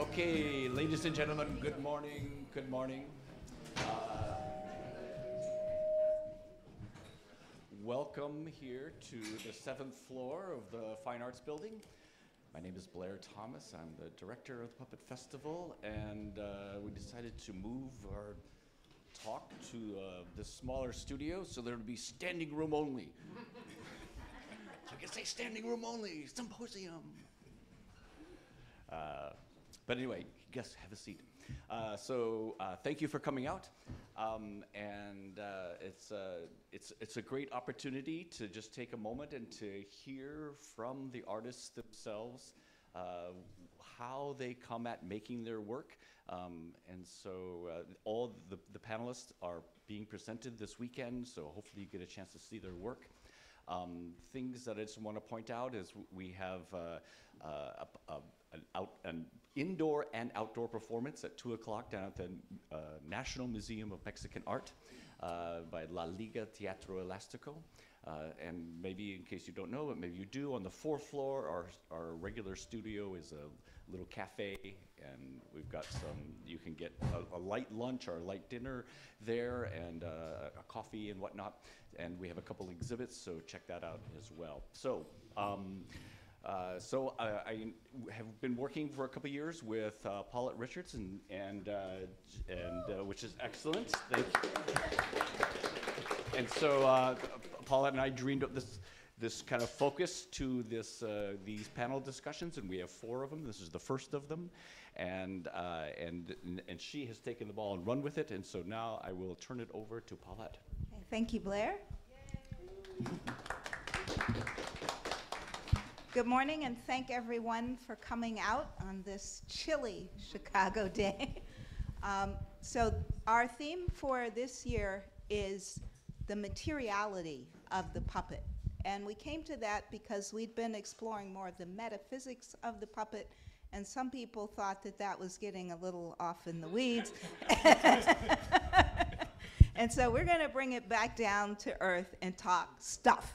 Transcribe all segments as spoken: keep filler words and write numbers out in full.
Okay, ladies and gentlemen, good morning, good morning. Uh, welcome here to the seventh floor of the Fine Arts Building. My name is Blair Thomas. I'm the director of the Puppet Festival, and uh, we decided to move our talk to uh, this smaller studio so there would be standing room only. I can say standing room only, symposium. Uh, But anyway, guests, have a seat. Uh, so uh, thank you for coming out, um, and uh, it's uh, it's it's a great opportunity to just take a moment and to hear from the artists themselves uh, how they come at making their work. Um, and so uh, all the the panelists are being presented this weekend, so hopefully you get a chance to see their work. Um, things that I just want to point out is we have uh, uh, a, a, an, out, an indoor and outdoor performance at two o'clock down at the uh, National Museum of Mexican Art uh, by La Liga Teatro Elástico. Uh, and maybe, in case you don't know, but maybe you do, on the fourth floor, our, our regular studio is a little cafe, and we've got some, you can get a, a light lunch or a light dinner there, and uh, a coffee and whatnot. And we have a couple exhibits, so check that out as well. So, um, uh, so I, I have been working for a couple years with uh, Paulette Richards, and, and, uh, and uh, which is excellent. Thank you. And so, uh, Paulette and I dreamed up this this kind of focus to this uh, these panel discussions, and we have four of them. This is the first of them, and uh, and and she has taken the ball and run with it. And so now I will turn it over to Paulette. Okay, thank you, Blair. Good morning, and thank everyone for coming out on this chilly Chicago day. um, so our theme for this year is the materiality of the puppet. And we came to that because we'd been exploring more of the metaphysics of the puppet, and some people thought that that was getting a little off in the weeds. And so we're gonna bring it back down to earth and talk stuff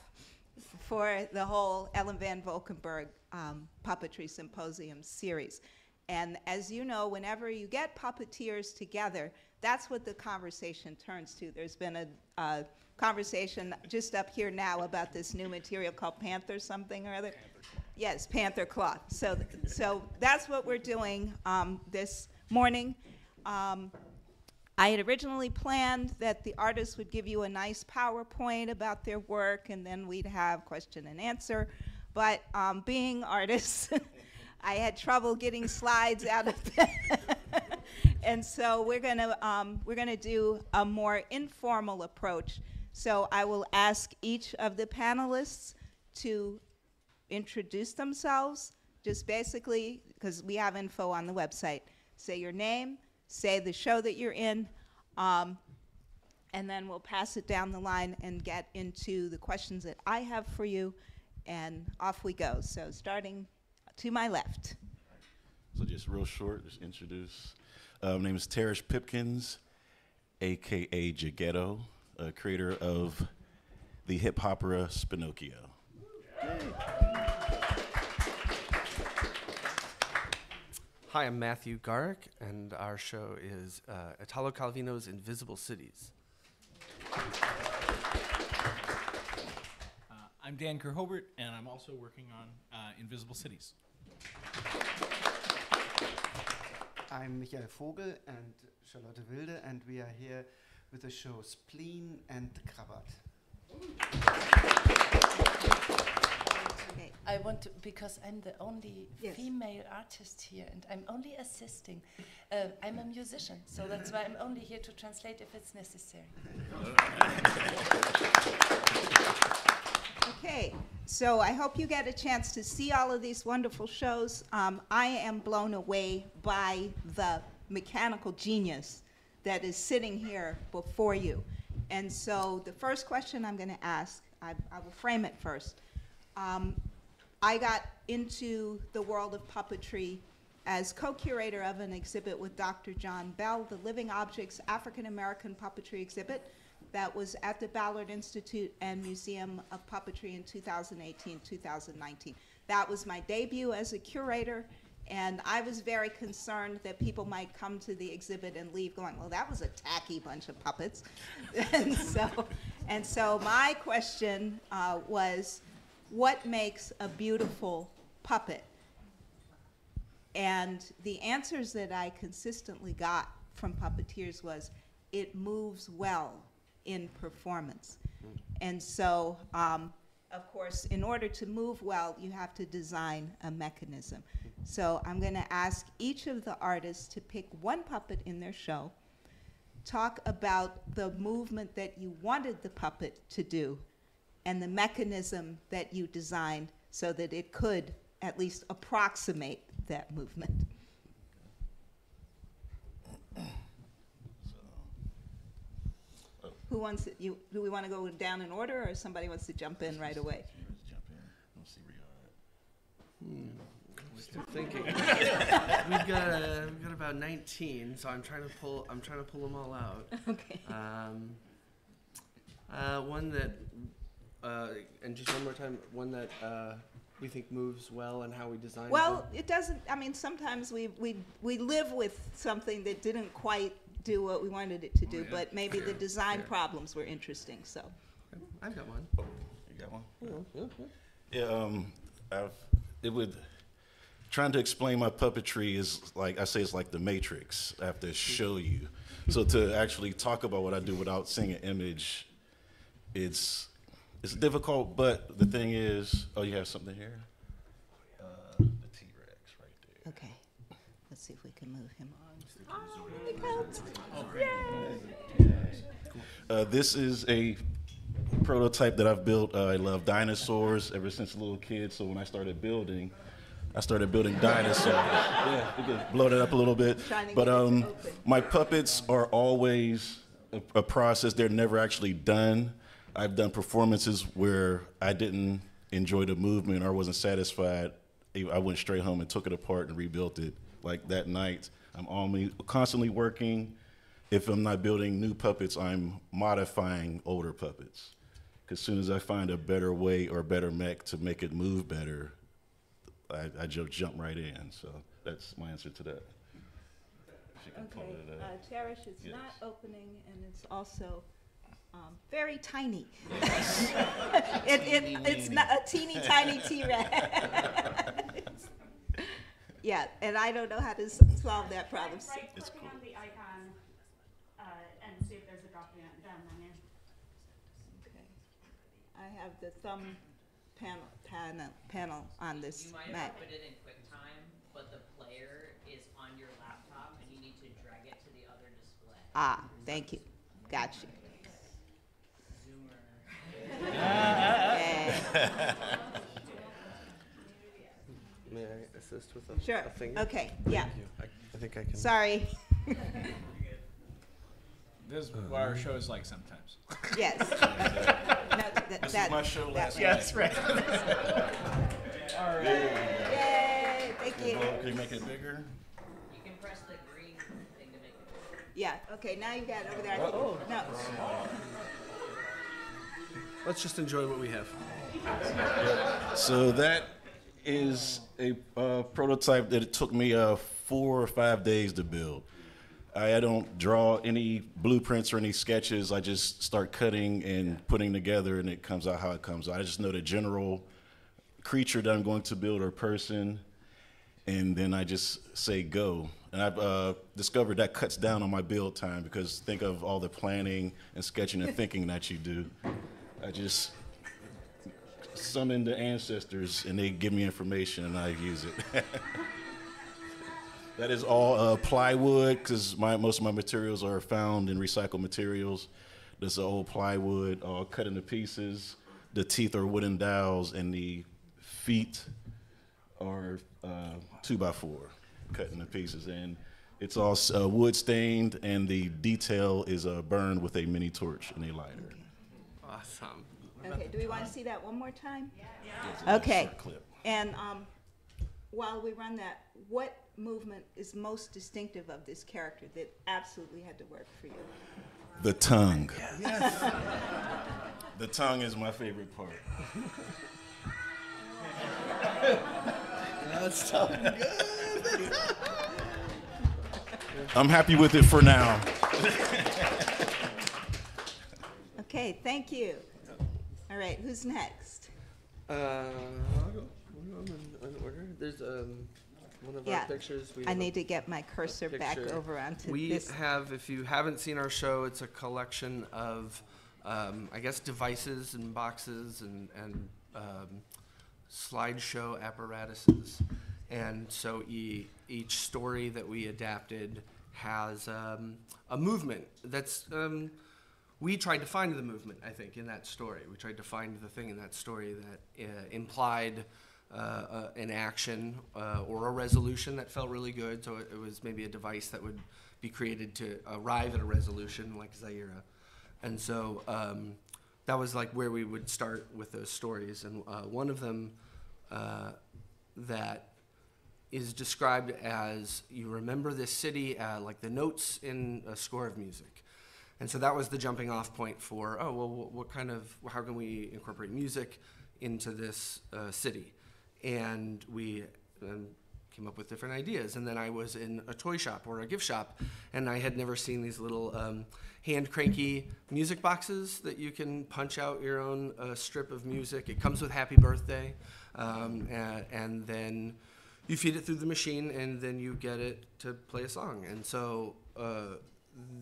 for the whole Ellen Van Volkenburg um, Puppetry Symposium series. And as you know, whenever you get puppeteers together, that's what the conversation turns to. There's been a uh, conversation just up here now about this new material called Panther something or other. Panther cloth. Yes, Panther cloth. So, so that's what we're doing um, this morning. Um, I had originally planned that the artists would give you a nice PowerPoint about their work, and then we'd have question and answer. But um, being artists, I had trouble getting slides out of them. And so we're gonna, um, we're gonna do a more informal approach. So I will ask each of the panelists to introduce themselves, just basically, because we have info on the website. Say your name, say the show that you're in, um, and then we'll pass it down the line and get into the questions that I have for you, and off we go. So starting to my left. So just real short, just introduce. Uh, my name is Tarish Pipkins, A K A Jeghetto, uh, creator of the hip opera Spinocchio. Hi, I'm Matthew Garak, and our show is uh, Italo Calvino's Invisible Cities. I'm Dan Kerr-Hobert, and I'm also working on uh, Invisible Cities. I'm Michael Vogel and Charlotte Wilde, and we are here with the show Spleen and you. Okay. I want to, because I'm the only yes. female artist here, and I'm only assisting. Uh, I'm a musician, so that's why I'm only here to translate if it's necessary. Okay, so I hope you get a chance to see all of these wonderful shows. Um, I am blown away by the mechanical genius that is sitting here before you. And so the first question I'm going to ask, I, I will frame it first. Um, I got into the world of puppetry as co-curator of an exhibit with Doctor John Bell, The Living Objects African-American Puppetry Exhibit, that was at the Ballard Institute and Museum of Puppetry in two thousand eighteen, two thousand nineteen. That was my debut as a curator, And I was very concerned that people might come to the exhibit and leave going, well, that was a tacky bunch of puppets. and, so, and so my question uh, was, what makes a beautiful puppet? And the answers that I consistently got from puppeteers was, it moves well in performance. And so, um, of course, in order to move well, you have to design a mechanism. So I'm going to ask each of the artists to pick one puppet in their show, talk about the movement that you wanted the puppet to do, and the mechanism that you designed so that it could at least approximate that movement. Who wants it, you, do we want to go down in order, or somebody wants to jump in right away? Jump in. We'll see where you are. Hmm. Still thinking. we've got uh, we've got about nineteen, so I'm trying to pull I'm trying to pull them all out. Okay. Um, uh, one that, uh, and just one more time, one that uh, we think moves well, and how we design. Well, it. it doesn't. I mean, sometimes we we we live with something that didn't quite do what we wanted it to do, oh, yeah. but maybe yeah. the design yeah. problems were interesting, so. Okay. I've got one. Oh, you got one? Yeah, yeah, yeah. yeah um, I've, it would, trying to explain my puppetry is like, I say it's like the Matrix, I have to show you. So to actually talk about what I do without seeing an image, it's, it's difficult, but the thing is, oh, you have something here? Uh, the T-Rex right there. Okay, let's see if we can move him on. Uh, this is a prototype that I've built. Uh, I love dinosaurs ever since a little kid, so when I started building, I started building dinosaurs. Yeah, we could blow that up a little bit. But um, my puppets are always a, a process. They're never actually done. I've done performances where I didn't enjoy the movement or wasn't satisfied. I went straight home and took it apart and rebuilt it, like that night. I'm only constantly working. If I'm not building new puppets, I'm modifying older puppets. Because as soon as I find a better way or better mech to make it move better, I, I just jump right in. So that's my answer to that. Okay, uh, Tarish, it's yes. not opening, and it's also um, very tiny. Yes. it, it, it's not a teeny tiny T-Rex. Yeah, and I don't know how to solve that problem. Right, right it's cool. On the icon uh, and see if there's a drop down menu. Okay. I have the thumb panel panel panel on this. You might have put it in QuickTime, but the player is on your laptop, and you need to drag it to the other display. Ah, thank you. Got you. Zoomer. Okay. May I assist with a, sure. a thing? Sure. Okay. Thank yeah. You. I, I think I can. Sorry. This is what our show is like sometimes. Yes. no, th th this that, is my show last night. Yes, right. All right. Yay! Thank you. Can you make it bigger? You can press the green thing to make it bigger. Yeah. Okay. Now you've got it over there. Uh oh. No. Let's just enjoy what we have. So that is a uh, prototype that it took me uh, four or five days to build. I, I don't draw any blueprints or any sketches. I just start cutting and putting together, and it comes out how it comes out. I just know the general creature that I'm going to build or person, and then I just say go. And I've uh, discovered that cuts down on my build time, because think of all the planning and sketching and thinking that you do. I just summon the ancestors, and they give me information, and I use it. That is all uh, plywood, because my most of my materials are found in recycled materials. There's the old plywood, all cut into pieces. The teeth are wooden dowels, and the feet are uh, two by four, cut into pieces. And it's all uh, wood stained, and the detail is uh, burned with a mini torch and a lighter. Awesome. Okay, do we want to see that one more time? Yeah. Yeah. Okay, and um, while we run that, what movement is most distinctive of this character that absolutely had to work for you? The tongue. Yes. The tongue is my favorite part. That's tongue good. I'm happy with it for now. Okay, thank you. All right, who's next? Uh, I'll go in order. There's um, one of yeah. our pictures. We I need to get my cursor back over onto we this. We have, if you haven't seen our show, it's a collection of, um, I guess, devices and boxes and, and um, slideshow apparatuses. And so e each story that we adapted has um, a movement that's, um, we tried to find the movement, I think, in that story. We tried to find the thing in that story that uh, implied uh, uh, an action uh, or a resolution that felt really good. So it, it was maybe a device that would be created to arrive at a resolution like Zaira. And so um, that was like where we would start with those stories. And uh, one of them uh, that is described as, you remember this city, uh, like the notes in a score of music. And so that was the jumping off point for, oh, well, what, what kind of, how can we incorporate music into this uh, city? And we um, came up with different ideas. And then I was in a toy shop or a gift shop, and I had never seen these little um, hand cranky music boxes that you can punch out your own uh, strip of music. It comes with Happy Birthday, um, and, and then, you feed it through the machine, and then you get it to play a song. And so uh,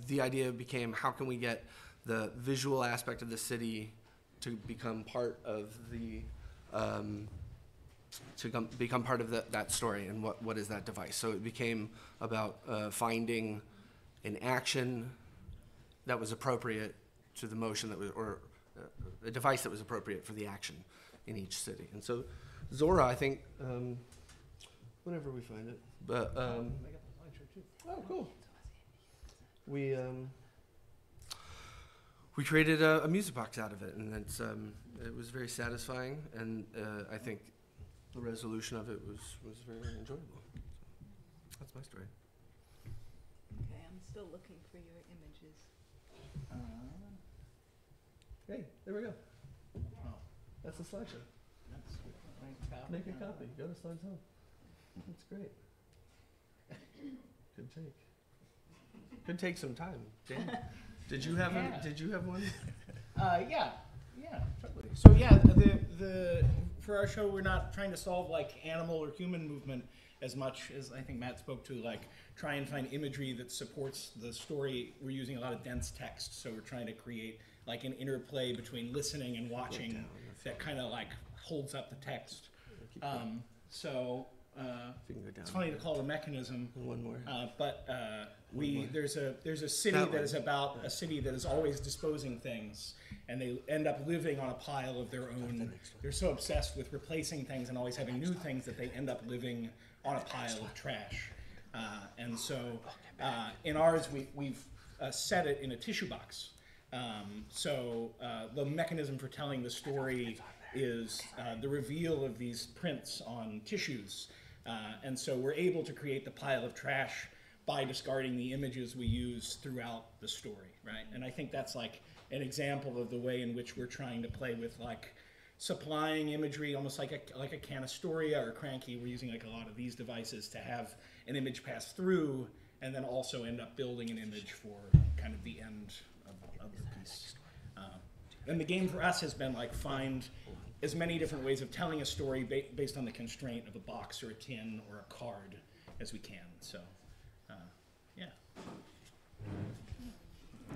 the idea became, how can we get the visual aspect of the city to become part of the, um, to come, become part of the, that story, and what, what is that device? So it became about uh, finding an action that was appropriate to the motion that was, or a device that was appropriate for the action in each city. And so Zora, I think, um, whenever we find it, but um, oh, cool. We um, we created a, a music box out of it, and it's um, it was very satisfying, and uh, I think the resolution of it was was very enjoyable. So that's my story. Okay, I'm still looking for your images. Uh, hey, there we go. Oh. That's a slideshow. That's a Make a copy. Go to slideshow. That's great. Good take. Could take some time. Dan, did you have yeah. a, Did you have one? Uh, yeah, yeah, totally. So yeah, the the for our show, we're not trying to solve like animal or human movement as much as I think Matt spoke to. Like try and find imagery that supports the story. We're using a lot of dense text, so we're trying to create like an interplay between listening and watching down, that kind of like holds up the text. Um, so. Uh, it's funny to call it a mechanism. One more. Uh, but uh, we more. there's a there's a city that, that is about yeah. a city that is always disposing things, and they end up living on a pile of their own. They're so obsessed with replacing things and always having new things that they end up living on a pile of trash. Uh, and so uh, in ours we we've uh, set it in a tissue box. Um, so uh, the mechanism for telling the story is uh, the reveal of these prints on tissues. Uh, and so we're able to create the pile of trash by discarding the images we use throughout the story, right? And I think that's like an example of the way in which we're trying to play with like supplying imagery, almost like a, like a canistoria or cranky. We're using like a lot of these devices to have an image pass through and then also end up building an image for kind of the end of, of the piece. Uh, and the game for us has been like find as many different ways of telling a story ba based on the constraint of a box or a tin or a card as we can. So, uh, yeah.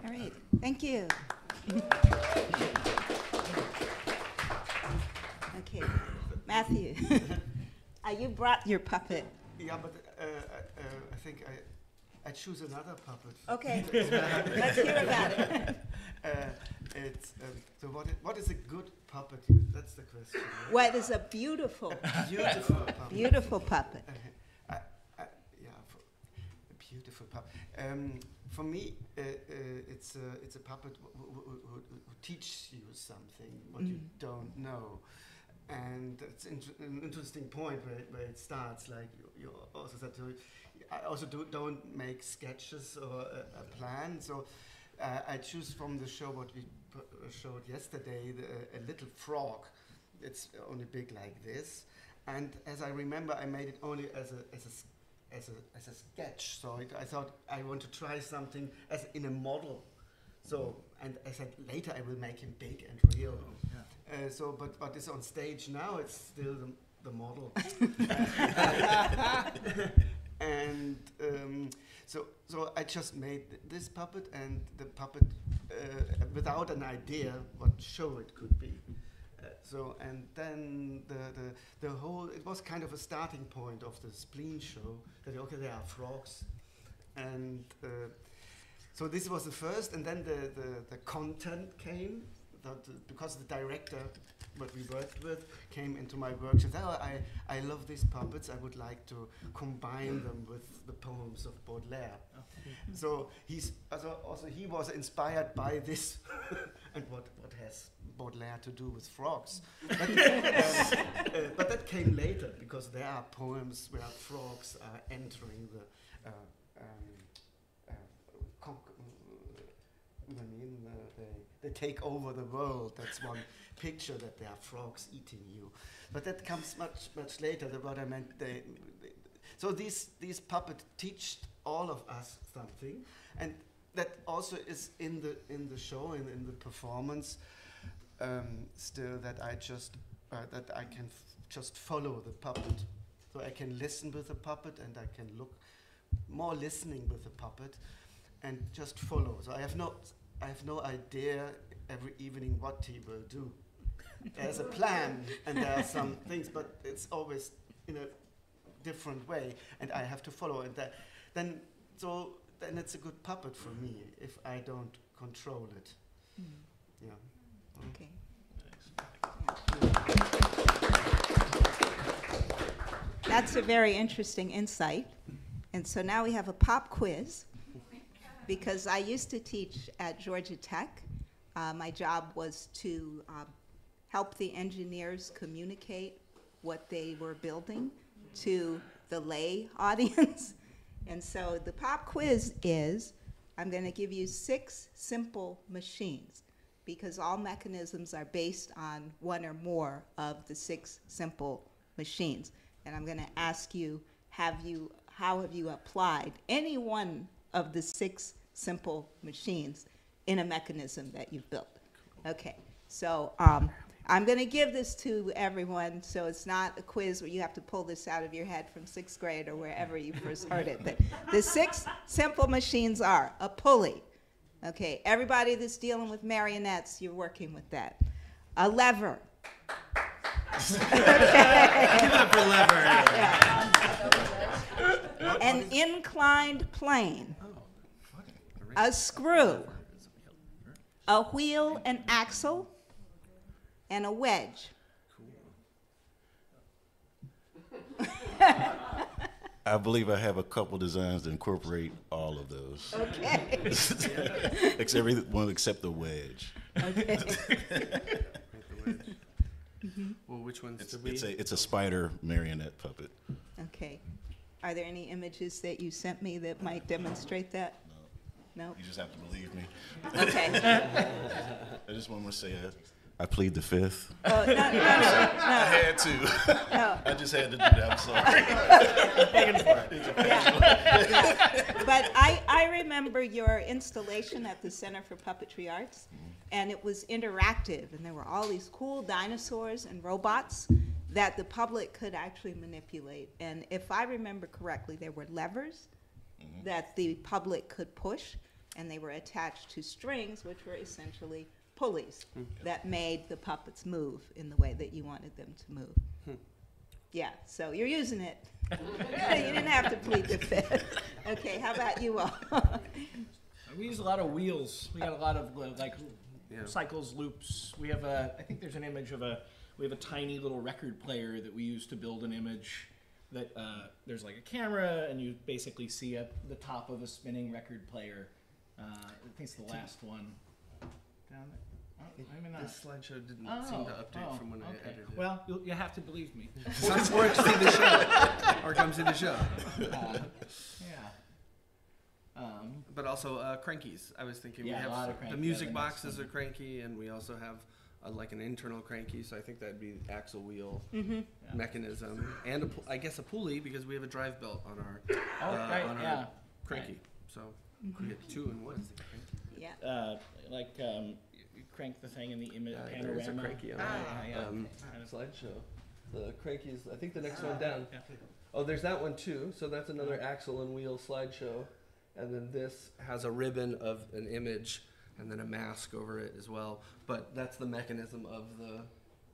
All right, thank you. Okay, Matthew, uh, you brought your puppet. Yeah, but uh, uh, I think I, I choose another puppet. Okay, let's hear about it. Uh, It's, um, so what is, what is a good puppet? That's the question. Right? What is a beautiful, a beautiful puppet? Beautiful puppet. Uh, I, I, yeah, for a beautiful puppet. Um, for me, uh, uh, it's a it's a puppet who, who, who, who teaches you something what mm. you don't know, and it's inter an interesting point where it, where it starts. Like you, you also said, to, I also do, don't make sketches or a, a plan. So uh, I choose from the show what we. showed yesterday the, uh, a little frog. It's only big like this, and as I remember, I made it only as a as a as a, as a sketch. So it, I thought I want to try something as in a model. So, and I said later I will make him big and real. Yeah. Uh, so, but but it's on stage now. It's still the, the model. And um, so so I just made th this puppet and the puppet uh, without an idea what show it could be. Uh, so and then the, the the whole it was kind of a starting point of the Spleen show. That okay, there are frogs, and. Uh, So this was the first, and then the, the, the content came, that, uh, because the director that we worked with came into my work and said, oh, I, I love these puppets, I would like to combine them with the poems of Baudelaire. Oh. So he's also, also he was inspired by this, and what, what has Baudelaire to do with frogs? But, um, uh, but that came later, because there are poems where frogs are entering the... Uh, um, I mean, uh, they, they take over the world. That's one picture, that there are frogs eating you. But that comes much, much later. The what I meant, they, they, so these, these puppets teach all of us something, and that also is in the, in the show and in the performance um, still, that I just, uh, that I can f just follow the puppet. So I can listen with the puppet, and I can look, more listening with the puppet, and just follow. So I have no, I have no idea every evening what he will do. There's a plan, and there are some things, but it's always in a different way, and I have to follow. And that, then, so then it's a good puppet for me if I don't control it. Mm. Yeah. Okay. That's a very interesting insight. And so now we have a pop quiz. Because I used to teach at Georgia Tech. Uh, my job was to uh, help the engineers communicate what they were building to the lay audience. And so the pop quiz is, I'm going to give you six simple machines, because all mechanisms are based on one or more of the six simple machines. And I'm going to ask you, have you, how have you applied any one of the six simple machines in a mechanism that you've built. Okay, so um, I'm gonna give this to everyone, so it's not a quiz where you have to pull this out of your head from sixth grade or wherever you first heard it, but the six simple machines are a pulley. Okay, everybody that's dealing with marionettes, you're working with that. A lever. Okay. Give it up for lever. Yeah. An inclined plane. A screw, a wheel and axle, and a wedge. I believe I have a couple designs that incorporate all of those. Okay. Except one except the wedge. Okay. Mm-hmm. Well, which ones it's, did we? It's a, it's a spider marionette puppet. Okay. Are there any images that you sent me that might demonstrate that? No. You just have to believe me. Okay. I just want to say I, I plead the fifth. Oh, no, no, no, no. I had to. No. I just had to do that. I'm sorry. Yeah. Yeah. But I, I remember your installation at the Center for Puppetry Arts, mm-hmm. and it was interactive, and there were all these cool dinosaurs and robots that the public could actually manipulate. And if I remember correctly, there were levers mm-hmm. that the public could push, and they were attached to strings, which were essentially pulleys mm. that made the puppets move in the way that you wanted them to move. Hmm. Yeah, so you're using it. You didn't have to plead the fifth. Okay, how about you all? We use a lot of wheels. We got a lot of like yeah. cycles, loops. We have a, I think there's an image of a, we have a tiny little record player that we use to build an image. That uh, there's like a camera, and you basically see a, the top of a spinning record player. Uh, I think it's the last one. Down there. Oh, maybe not. This slideshow didn't oh, seem to update oh, from when okay. I edited it. Well, you'll, you'll have to believe me. Or it see the show, or comes in the show. Uh, yeah. Um, but also uh, crankies. I was thinking yeah, we have a lot of the music boxes are cranky, and we also have uh, like an internal cranky, so I think that'd be axle wheel mm-hmm. yeah. mechanism, and a, I guess a pulley, because we have a drive belt on our oh, uh, right, on our yeah. cranky. Right. So mm-hmm. we get two and one. Yeah. Uh, like um, you crank the thing in the image uh, panorama. There's a cranky on ah, ah, yeah. um, slideshow. The cranky is, I think, the next ah, one down. Yeah. Oh, there's that one too. So that's another yeah. axle and wheel slideshow, and then this has a ribbon of an image, and then a mask over it as well. But that's the mechanism of the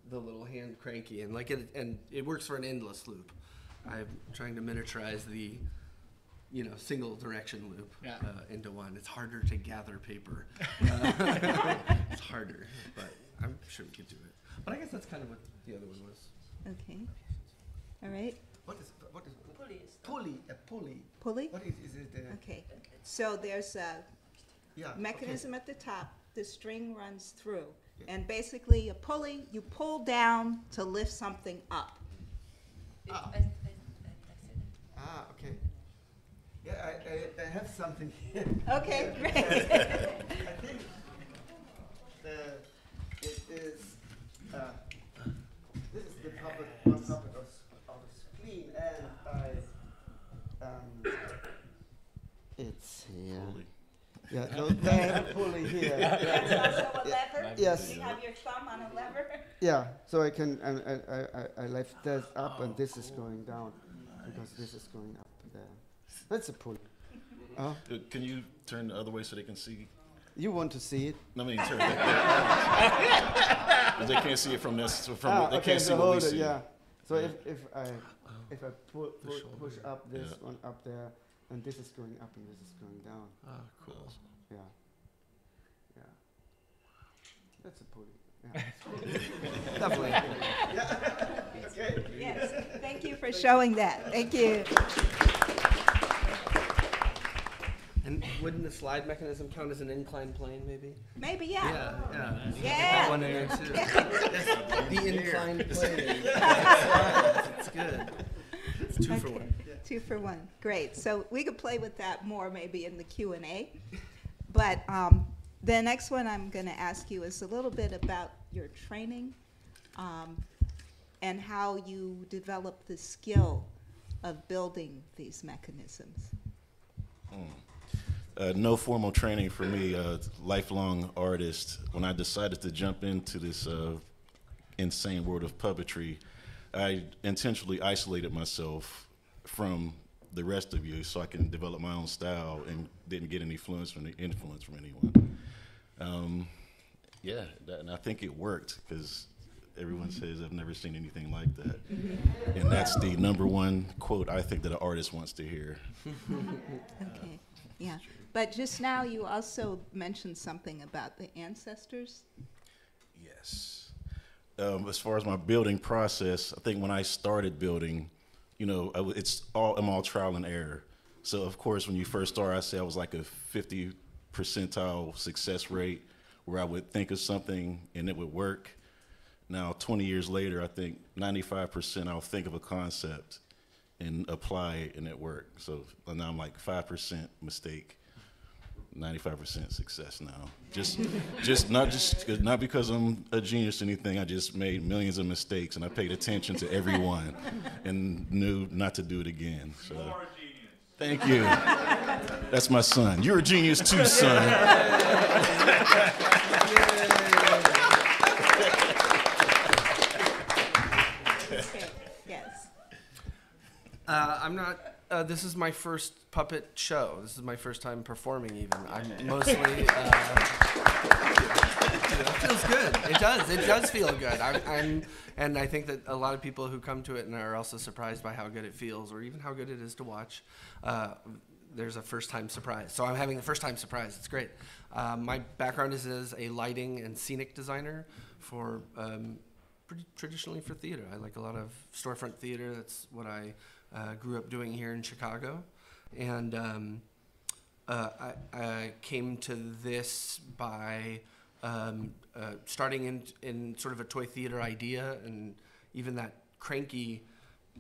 the little hand cranky, and like it, and it works for an endless loop. I'm trying to miniaturize the, you know, single direction loop yeah. uh, into one. It's harder to gather paper. Uh, it's harder, but I'm sure we could do it. But I guess that's kind of what the other one was. Okay. All right. What is what is pulley? Pulley, a pulley. Pulley. What is is it? Uh, okay. So there's a yeah, mechanism okay. at the top. The string runs through, yeah. and basically a pulley. You pull down to lift something up. Ah. Ah. Okay. Yeah, I I, I have something here. Okay. Great. I think the it is. Uh, This is the puppet, one puppet of, of Spleen, and I, um, it's here. Pulley. Yeah, no, I have a pulley here. Yeah. That's also a yeah. lever? Yes. You have your thumb on a lever? Yeah, so I can, I, I, I, I left this up, oh, and this cool. is going down, nice. Because this is going up there. That's a pulley. uh, can you turn the other way so they can see? You want to see it? No, I mean, turn it. They can't see it from this. So from ah, they okay, can't see what we see. Yeah. So yeah. if if I if I pull, pull, push up this yeah. one up there, and this is going up and this is going down. Ah, cool. Yeah. Yeah. That's a pulley. Yeah. Definitely. Yeah. Okay. Yes. Thank you for Thank showing you. That. Thank you. And wouldn't the slide mechanism count as an inclined plane, maybe? Maybe, yeah. Yeah, yeah. yeah. One there too. The inclined plane. It's good. It's two okay. for one. Yeah. Two for one. Great. So we could play with that more maybe in the Q and A. But um, the next one I'm going to ask you is a little bit about your training, um, and how you develop the skill of building these mechanisms. Mm. Uh, no formal training for me, uh, lifelong artist. When I decided to jump into this uh, insane world of puppetry, I intentionally isolated myself from the rest of you so I can develop my own style, and didn't get any influence from, the influence from anyone. Um, yeah, that, and I think it worked, because everyone says I've never seen anything like that. And that's the number one quote I think that an artist wants to hear. Okay. Uh, Yeah, but just now you also mentioned something about the ancestors. Yes. Um, as far as my building process, I think when I started building, you know, I w it's all, I'm all trial and error. So of course, when you first start, I say I was like a fifty percentile success rate, where I would think of something and it would work. Now, twenty years later, I think ninety-five percent I'll think of a concept and apply it, and it worked. So now I'm like five percent mistake, ninety-five percent success now. Just, just not just not because I'm a genius or anything. I just made millions of mistakes, and I paid attention to everyone, and knew not to do it again. So, you are a genius. Thank you. That's my son. You're a genius too, son. Uh, I'm not, uh, this is my first puppet show. This is my first time performing even. I'm mostly, uh, it feels good. It does, it does feel good. I'm, I'm, and I think that a lot of people who come to it and are also surprised by how good it feels, or even how good it is to watch, uh, there's a first time surprise. So I'm having a first time surprise, it's great. Uh, my background is as a lighting and scenic designer for, um, pretty traditionally for theater. I like a lot of storefront theater, that's what I, Uh, grew up doing here in Chicago, and um, uh, I, I came to this by um, uh, starting in, in sort of a toy theater idea, and even that cranky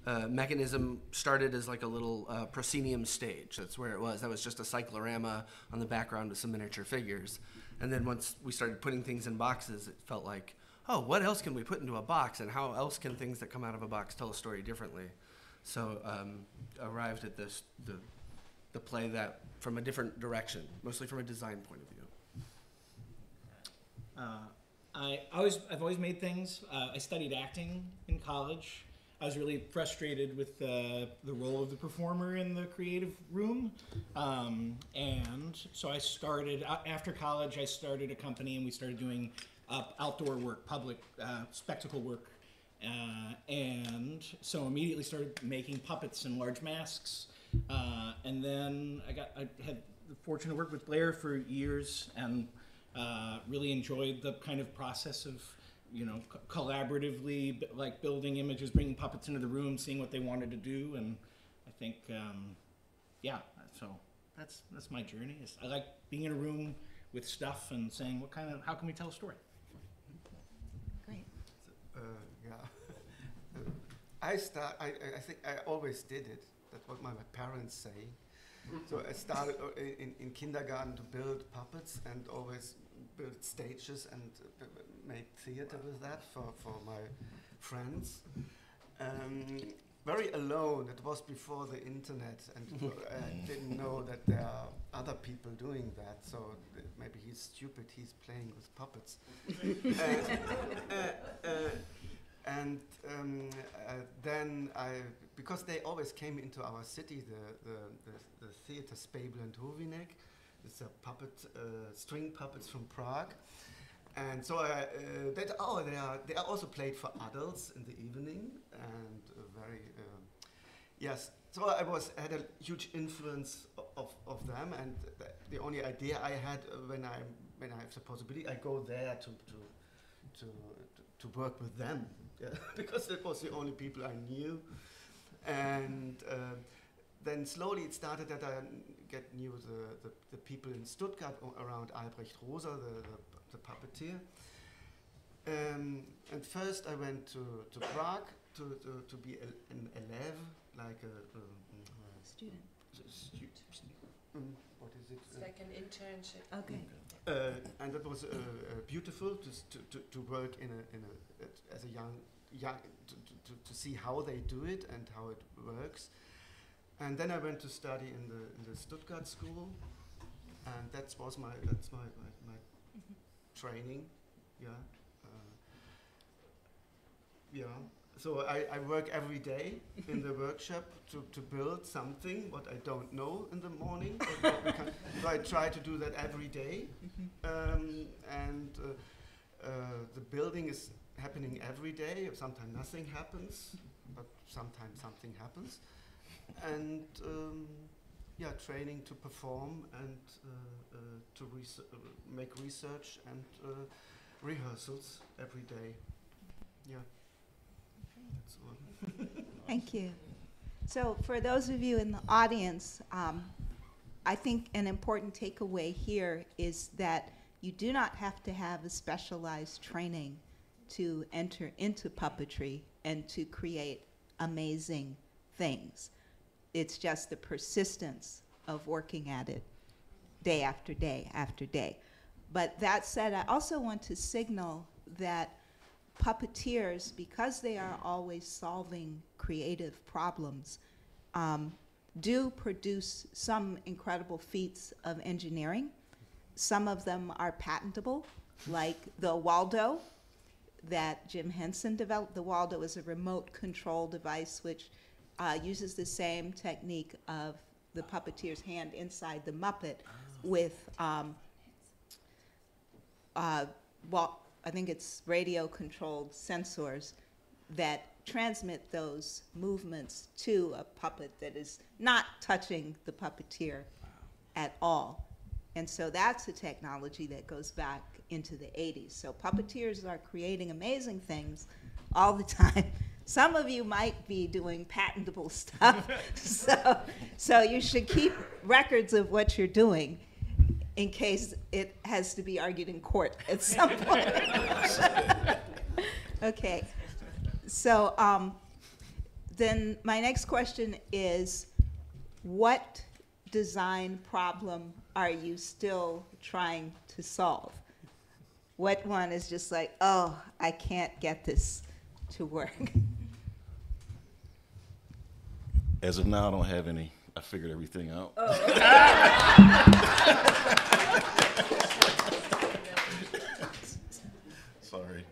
uh, mechanism started as like a little uh, proscenium stage. That's where it was. That was just a cyclorama on the background with some miniature figures, and then once we started putting things in boxes, it felt like, oh, what else can we put into a box, and how else can things that come out of a box tell a story differently? So um, arrived at this the, the play that from a different direction, mostly from a design point of view. Uh, I always, I've always made things. Uh, I studied acting in college. I was really frustrated with the, the role of the performer in the creative room. Um, and so I started, after college, I started a company and we started doing uh, outdoor work, public uh, spectacle work. Uh, and so immediately started making puppets and large masks. Uh, and then I, got, I had the fortune to work with Blair for years and uh, really enjoyed the kind of process of you know, co collaboratively, like building images, bringing puppets into the room, seeing what they wanted to do, and I think, um, yeah. So that's that's my journey. It's, I like being in a room with stuff and saying, what kind of, how can we tell a story? Great. Uh, yeah. I start. I I think I always did it. That's what my, my parents say. So I started in in kindergarten to build puppets and always built stages and uh, made theater with that for, for my friends. Um, very alone, it was before the internet, and I didn't know that there are other people doing that, so th maybe he's stupid, he's playing with puppets. and uh, uh, and um, uh, then I, because they always came into our city, the, the, the, the Theater Spejbl and Hurvínek. It's a puppet, uh, string puppets from Prague, and so uh, uh, that oh they are they are also played for adults in the evening and uh, very uh, yes. So I was had a huge influence of of them, and th the only idea I had uh, when I when I have the possibility I go there to to to to work with them, yeah. Because that was the only people I knew, and. Uh, Then slowly it started that I get knew the, the, the people in Stuttgart around Albrecht Roser, the, the, the puppeteer. Um, and first I went to, to Prague to, to, to be a, an élève, like a... Um, student. Stu mm, what is it? It's uh, like an internship. Okay. Uh, and that was uh, uh, beautiful to, to, to work in a, in a, as a young... young to, to, to see how they do it and how it works. And then I went to study in the, in the Stuttgart school, and that was my that's my my, my mm-hmm. training, yeah, uh, yeah. So I, I work every day in the workshop to, to build something what I don't know in the morning. So I try to do that every day, mm-hmm. um, and uh, uh, the building is happening every day. Sometimes nothing happens, but sometimes something happens. And um, yeah, training to perform and uh, uh, to res uh, make research and uh, rehearsals every day. Yeah. That's all. Thank you. So for those of you in the audience, um, I think an important takeaway here is that you do not have to have a specialized training to enter into puppetry and to create amazing things. It's just the persistence of working at it day after day after day. But that said, I also want to signal that puppeteers, because they are always solving creative problems, um, do produce some incredible feats of engineering. Some of them are patentable, like the Waldo that Jim Henson developed. The Waldo is a remote control device which Uh, uses the same technique of the puppeteer's hand inside the Muppet with, um, uh, well, I think it's radio-controlled sensors that transmit those movements to a puppet that is not touching the puppeteer at all. And so that's a technology that goes back into the eighties. So puppeteers are creating amazing things all the time. Some of you might be doing patentable stuff, so, so you should keep records of what you're doing in case it has to be argued in court at some point. Okay, so um, then my next question is, what design problem are you still trying to solve? what one is just like, oh, I can't get this to work? As of now, I don't have any. I figured everything out. Oh, okay. Sorry.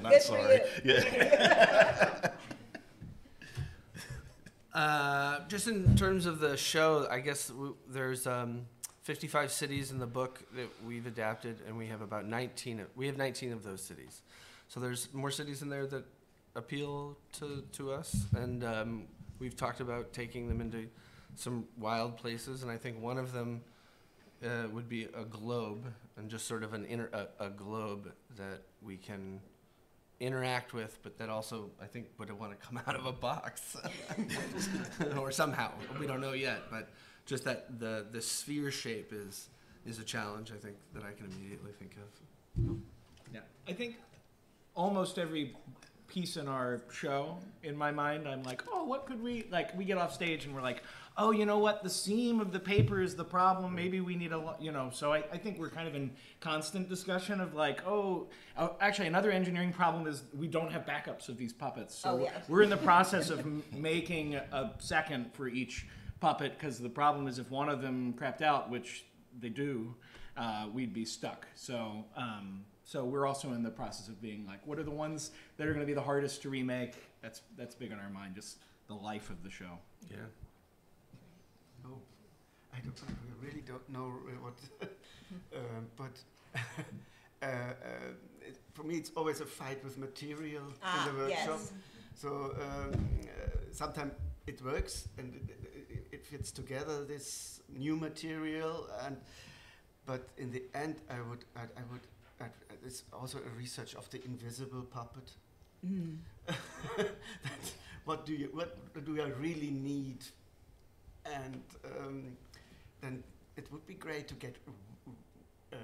Not Good sorry. Yeah. Uh, just in terms of the show, I guess w there's um, fifty-five cities in the book that we've adapted, and we have about nineteen. Of, we have nineteen of those cities, so there's more cities in there that appeal to to us, and um, we've talked about taking them into some wild places, and I think one of them uh, would be a globe, and just sort of an inner a, a globe that we can interact with, but that also, I think, would want to come out of a box or somehow. We don't know yet, but just that the, the sphere shape is, is a challenge, I think, that I can immediately think of. Yeah, I think almost every piece in our show, in my mind, I'm like, oh, what could we, like, we get off stage and we're like, oh, you know what, the seam of the paper is the problem, maybe we need a, you know, so I, I think we're kind of in constant discussion of like, oh, uh, actually another engineering problem is we don't have backups of these puppets, so oh, yeah. we're in the process of m making a second for each puppet, because the problem is if one of them crapped out, which they do, uh, we'd be stuck, so, um, so we're also in the process of being like, what are the ones that are going to be the hardest to remake? That's, that's big on our mind, just the life of the show. Yeah. No, I don't. I really don't know what. uh, but uh, uh, it, for me, it's always a fight with material ah, in the workshop. Yes. So um, uh, sometimes it works and it, it, it fits together this new material, and but in the end, I would, I, I would. I, it's also a research of the invisible puppet. Mm. What do you? What do I really need? And um, then it would be great to get uh,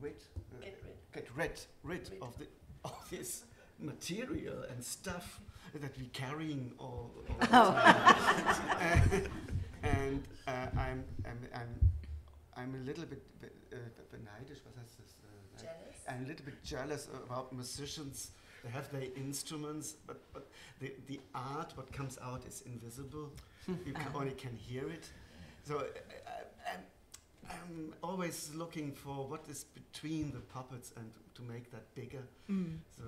rid, uh, get rid, get rid, rid, rid. Of, the, of this material and stuff that we're carrying all, all the time. and and uh, I'm, I'm, I'm, I'm a little bit uh, beneidish. What is this? Uh, jealous. I'm a little bit jealous about musicians. They have their instruments, but, but the, the art, what comes out is invisible. You can only can hear it. So I, I, I'm, I'm always looking for what is between the puppets and to make that bigger, mm. so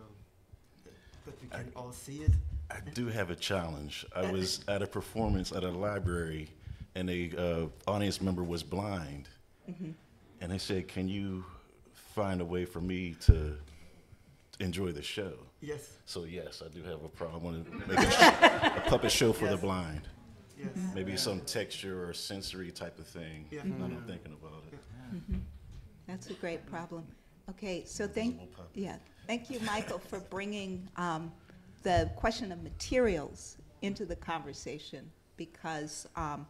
that, that we can I, all see it. I do have a challenge. I was at a performance at a library, and a uh, audience member was blind. Mm-hmm. And they said, can you find a way for me to enjoy the show? Yes. So yes, I do have a problem. I want to make a, sh a puppet show for yes. the blind. Yes. Maybe yeah. some texture or sensory type of thing. Yeah. Mm-hmm. I'm thinking about it. Yeah. Mm-hmm. That's a great problem. Okay, so thank yeah, thank you, Michael, for bringing um, the question of materials into the conversation, because um,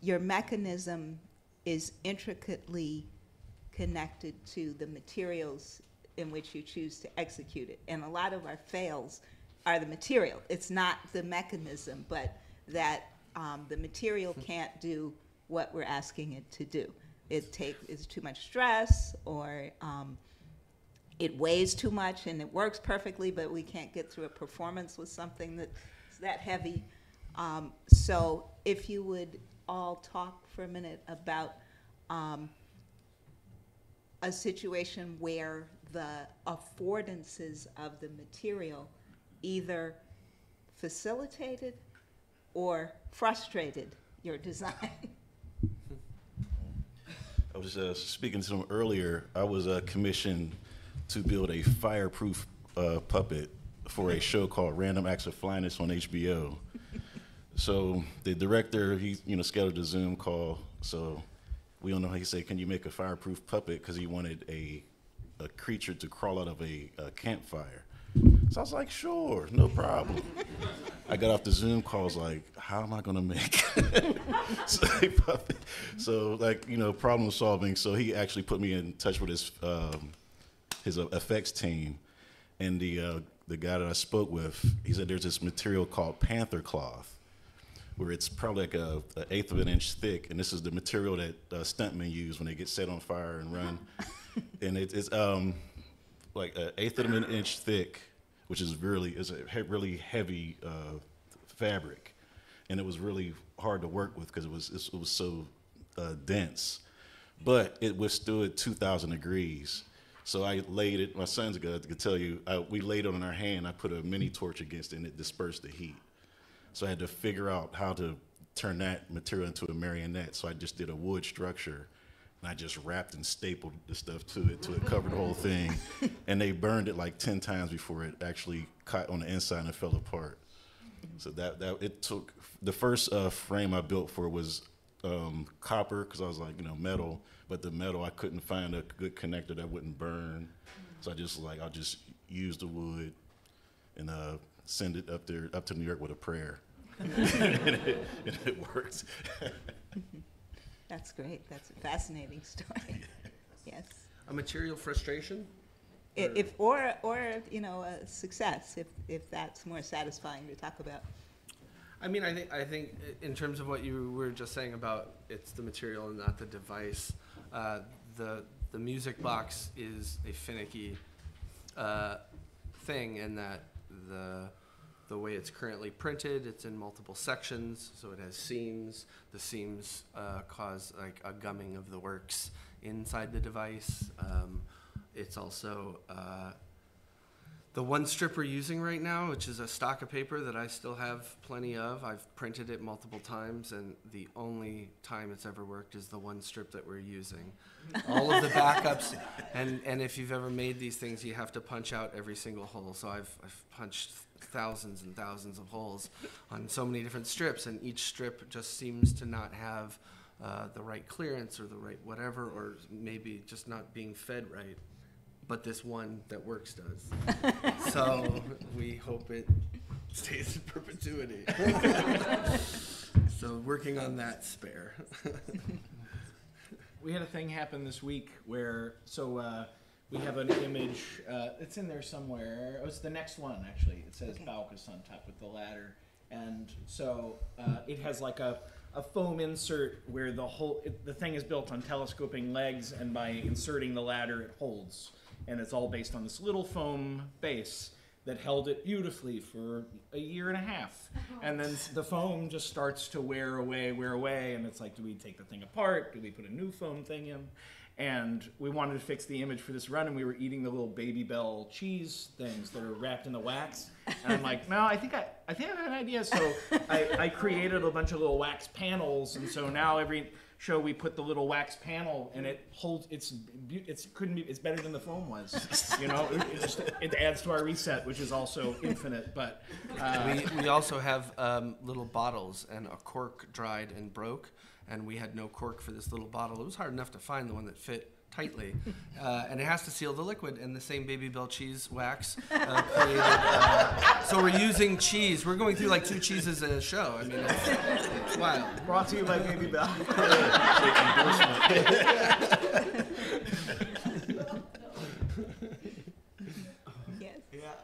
your mechanism is intricately connected to the materials in which you choose to execute it. And a lot of our fails are the material. It's not the mechanism, but that um, the material can't do what we're asking it to do. It takes it's too much stress, or um, it weighs too much, and it works perfectly, but we can't get through a performance with something that's that heavy. Um, so if you would all talk for a minute about um, a situation where the affordances of the material either facilitated or frustrated your design. I was uh, speaking to him earlier. I was uh, commissioned to build a fireproof uh, puppet for a show called Random Acts of Flyness on H B O. So the director, he you know scheduled a Zoom call. So we don't know. He said, "Can you make a fireproof puppet?" Because he wanted a a creature to crawl out of a, a campfire. So I was like, sure, no problem. I got off the Zoom calls like, how am I gonna make a puppet? So like, you know, problem solving. So he actually put me in touch with his um, his uh, effects team, and the uh, the guy that I spoke with, he said there's this material called Panther cloth, where it's probably like a, an eighth of an inch thick, and this is the material that uh, stuntmen use when they get set on fire and run. and it, it's um like an eighth of an inch thick, which is really is a he really heavy uh, fabric, and it was really hard to work with because it was it was so uh, dense, but it withstood two thousand degrees. So I laid it. My son's gonna tell you. I, we laid it on our hand. I put a mini torch against it, and it dispersed the heat. So I had to figure out how to turn that material into a marionette. So I just did a wood structure, and I just wrapped and stapled the stuff to it, to it covered the whole thing. And they burned it like ten times before it actually caught on the inside and it fell apart. So that that it took. The first uh, frame I built for was um, copper, because I was like, you know, metal. But the metal, I couldn't find a good connector that wouldn't burn. So I just like I'll just use the wood and uh, send it up there up to New York with a prayer. and, it, and it works. That's great. That's a fascinating story. Yes. A material frustration, if, if or or you know a success, if if that's more satisfying to talk about. I mean, I think I think in terms of what you were just saying about it's the material and not the device. Uh, the the music box is a finicky uh, thing, in that the. The way it's currently printed, it's in multiple sections, so it has seams. The seams uh, cause like a gumming of the works inside the device. Um, it's also uh, the one strip we're using right now, which is a stock of paper that I still have plenty of. I've printed it multiple times, and the only time it's ever worked is the one strip that we're using. All of the backups, and, and if you've ever made these things, you have to punch out every single hole. So I've, I've punched thousands and thousands of holes on so many different strips, and each strip just seems to not have uh, the right clearance or the right whatever, or maybe just not being fed right, but this one that works does. So we hope it stays in perpetuity. So working on that spare. We had a thing happen this week where, so uh, we have an image, uh, it's in there somewhere. Oh, it's the next one, actually. It says okay. Balkus on top with the ladder. And so uh, it has like a, a foam insert where the whole, it, the thing is built on telescoping legs, and by inserting the ladder, it holds. And it's all based on this little foam base that held it beautifully for a year and a half. And then the foam just starts to wear away, wear away. And it's like, do we take the thing apart? Do we put a new foam thing in? And we wanted to fix the image for this run, and we were eating the little Baby Bell cheese things that are wrapped in the wax. And I'm like, no, I think I, I think I have an idea. So I, I created a bunch of little wax panels, and so now every show we put the little wax panel, and it holds. It's it's couldn't be. It's better than the foam was. You know, it, it just it adds to our reset, which is also infinite. But uh, we we also have um, little bottles, and a cork dried and broke. And we had no cork for this little bottle. It was hard enough to find the one that fit tightly. Uh, and it has to seal the liquid, and the same Baby Bell cheese wax. Uh, created, uh, so we're using cheese. We're going through like two cheeses in a show. I mean, it's, it's wild. Brought to you by Baby Bell. Yes. Yeah.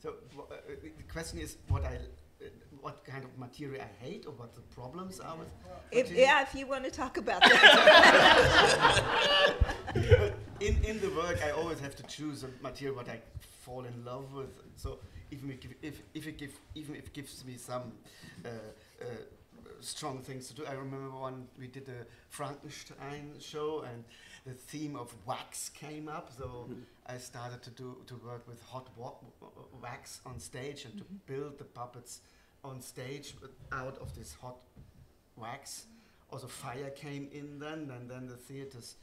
So uh, the question is what I... what kind of material I hate, or what the problems are with if, yeah, if you want to talk about that. in, in the work, I always have to choose a material what I fall in love with. So even if, if, if it, give, even if it gives me some uh, uh, strong things to do. I remember one, we did a Frankenstein show, and the theme of wax came up, so mm-hmm. I started to, do, to work with hot wa wax on stage, and mm-hmm. to build the puppets on stage but out of this hot wax. Also fire came in then, and then the theaters,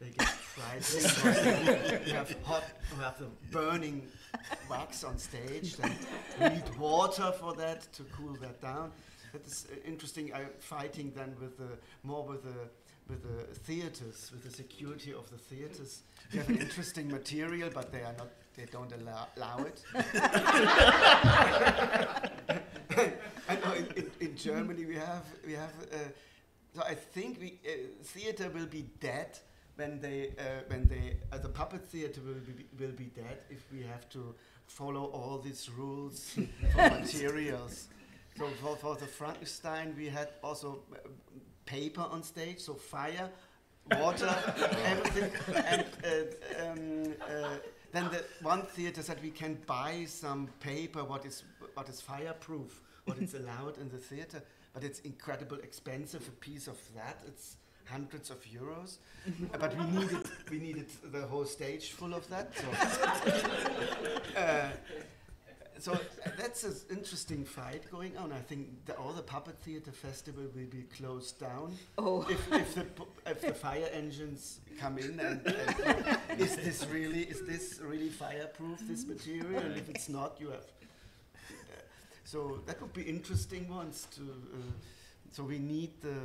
they get frightened. You have hot, you have the burning wax on stage, and we need water for that to cool that down. That is uh, interesting. I'm fighting then with the, more with the, with the theaters, with the security of the theaters. They have an interesting material, but they are not, they don't allow, allow it. I know in, in, in Germany we have we have. Uh, so I think we uh, theater will be dead when they uh, when they uh, the puppet theater will be will be dead if we have to follow all these rules for materials. So for, for the Frankenstein we had also paper on stage. So fire water, everything. And uh, um, uh, then the one theater said we can buy some paper what is what is fireproof, what is allowed in the theater, but it's incredibly expensive. A piece of that, it's hundreds of euros. uh, but we needed we needed the whole stage full of that. So. uh, So uh, that's an interesting fight going on. I think the, all the puppet theater festival will be closed down oh. if, if, the if the fire engines come in. And, and is this really is this really fireproof? This material? And if it's not, you have. Uh, so that would be interesting ones to. Uh, so we need the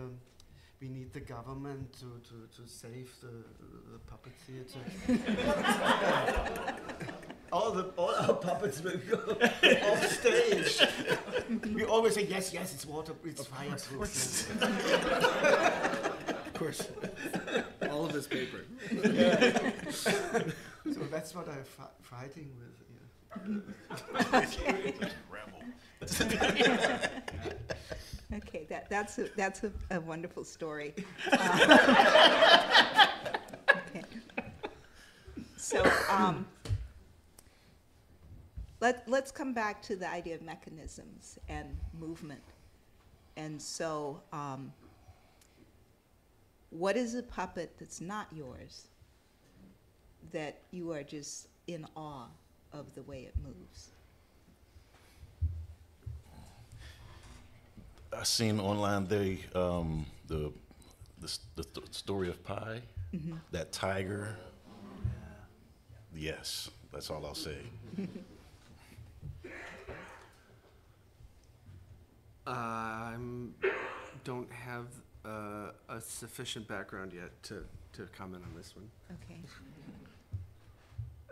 we need the government to to, to save the, the puppet theater. All, the, all our puppets will go off stage. We always say, yes, yes, it's water, it's fireproof. Of course. All of this paper. Yeah. So that's what I'm fighting with. Yeah. Okay, that, that's, a, that's a, a wonderful story. Uh, okay. So, um, Let, let's come back to the idea of mechanisms and movement. And so, um, what is a puppet that's not yours that you are just in awe of the way it moves? I seen online the, um, the, the, the, the story of Pi, mm-hmm. that tiger. Yes, that's all I'll say. Uh, I don't have uh, a sufficient background yet to, to comment on this one. Okay.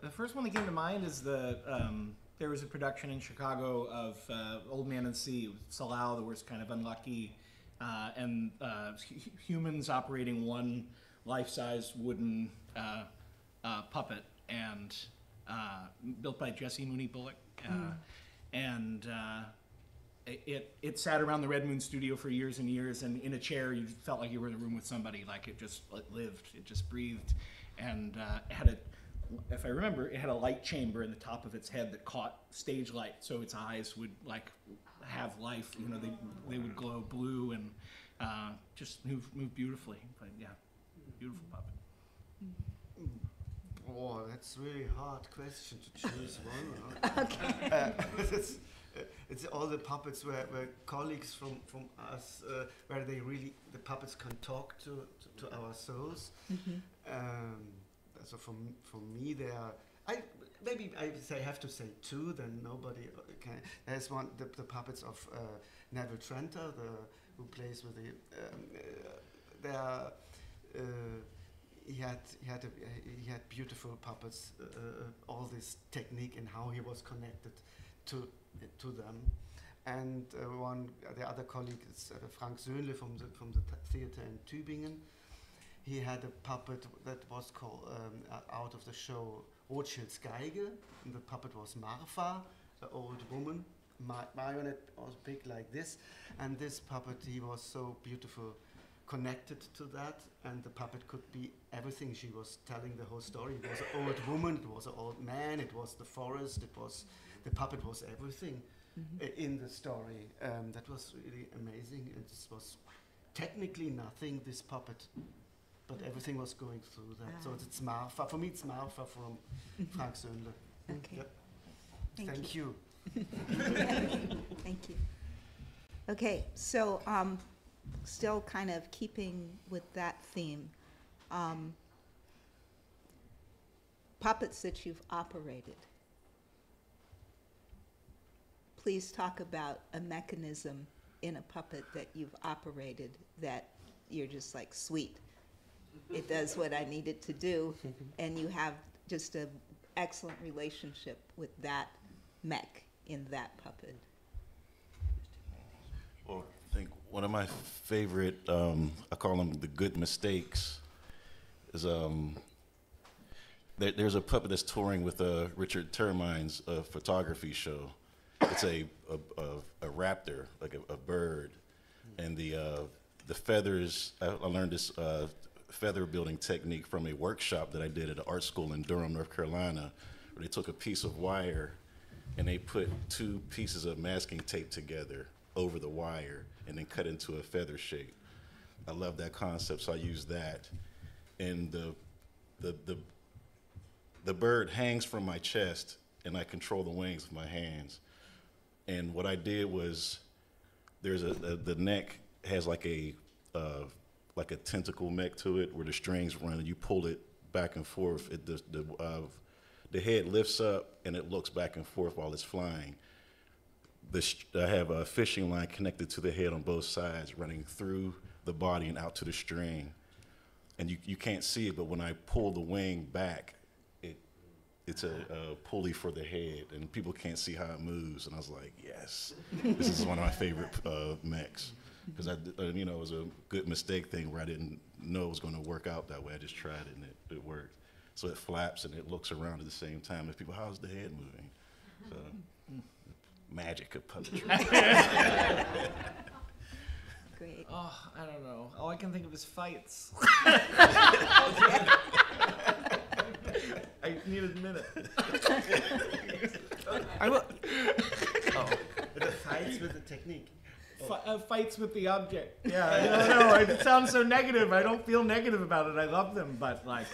The first one that came to mind is the um, there was a production in Chicago of uh, Old Man and Sea. Salao, the worst kind of unlucky, uh, and uh, humans operating one life-size wooden uh, uh, puppet, and uh, built by Jesse Mooney Bullock, uh, mm. and. Uh, It, it sat around the Red Moon studio for years and years, and in a chair you felt like you were in a room with somebody. Like it just it lived, it just breathed, and uh, it had a, if I remember, it had a light chamber in the top of its head that caught stage light, so its eyes would like have life. You know, they they would glow blue and uh, just move move beautifully. But yeah, beautiful puppet. Oh, that's a really hard question to choose one. Okay. Uh, Uh, it's all the puppets were, were colleagues from, from us, uh, where they really, the puppets can talk to, to, to our souls. Mm-hmm. um, so for, for me, there are, I, maybe I say, have to say two, then nobody can. There's one, the, the puppets of uh, Neville Tranter, the, who plays with the, um, uh, there are, uh, He had he had a, he had beautiful puppets, uh, all this technique and how he was connected to uh, to them, and uh, one uh, the other colleague is uh, Frank Soehnle from the from the theater in Tübingen. He had a puppet that was called um, uh, out of the show Rothschild's Geige, and the puppet was Marfa, the old woman, ma marionette was big like this, and this puppet he was so beautiful. Connected to that, and the puppet could be everything. She was telling the whole story. It was an old woman, it was an old man, it was the forest, it was, the puppet was everything mm-hmm. in the story. Um, that was really amazing. And this was technically nothing, this puppet, but everything was going through that. Ah. So it's Marfa, for me it's Marfa from mm-hmm. Frank Soehnle. Okay. Yep. Thank, Thank you. you. Thank you. Okay, so, um, still kind of keeping with that theme, um, puppets that you've operated. Please talk about a mechanism in a puppet that you've operated that you're just like, sweet, it does what I need it to do, and you have just an excellent relationship with that mech in that puppet. Or I think one of my favorite, um, I call them the good mistakes, is um, there, there's a puppet that's touring with uh, Richard Termine's uh, photography show. It's a a, a, a raptor, like a, a bird, and the uh, the feathers. I, I learned this uh, feather building technique from a workshop that I did at an art school in Durham, North Carolina, where they took a piece of wire and they put two pieces of masking tape together over the wire and then cut into a feather shape. I love that concept, so I used that. And the, the, the, the bird hangs from my chest and I control the wings with my hands. And what I did was, there's a, a the neck has like a, uh, like a tentacle neck to it where the strings run and you pull it back and forth. It, the, the, uh, the head lifts up and it looks back and forth while it's flying. The I have a fishing line connected to the head on both sides running through the body and out to the string. And you, you can't see it, but when I pull the wing back, it it's a, a pulley for the head and people can't see how it moves. And I was like, yes, this is one of my favorite uh, mechs. Because I, you know, it was a good mistake thing where I didn't know it was going to work out that way. I just tried it and it, it worked. So it flaps and it looks around at the same time. And people, how's the head moving? So, magic of puppetry. Great. Oh, I don't know. All I can think of is fights. I needed a minute. I will. Oh. The fights with the technique. F uh, fights with the object. Yeah, I don't know. It sounds so negative. I don't feel negative about it. I love them, but like,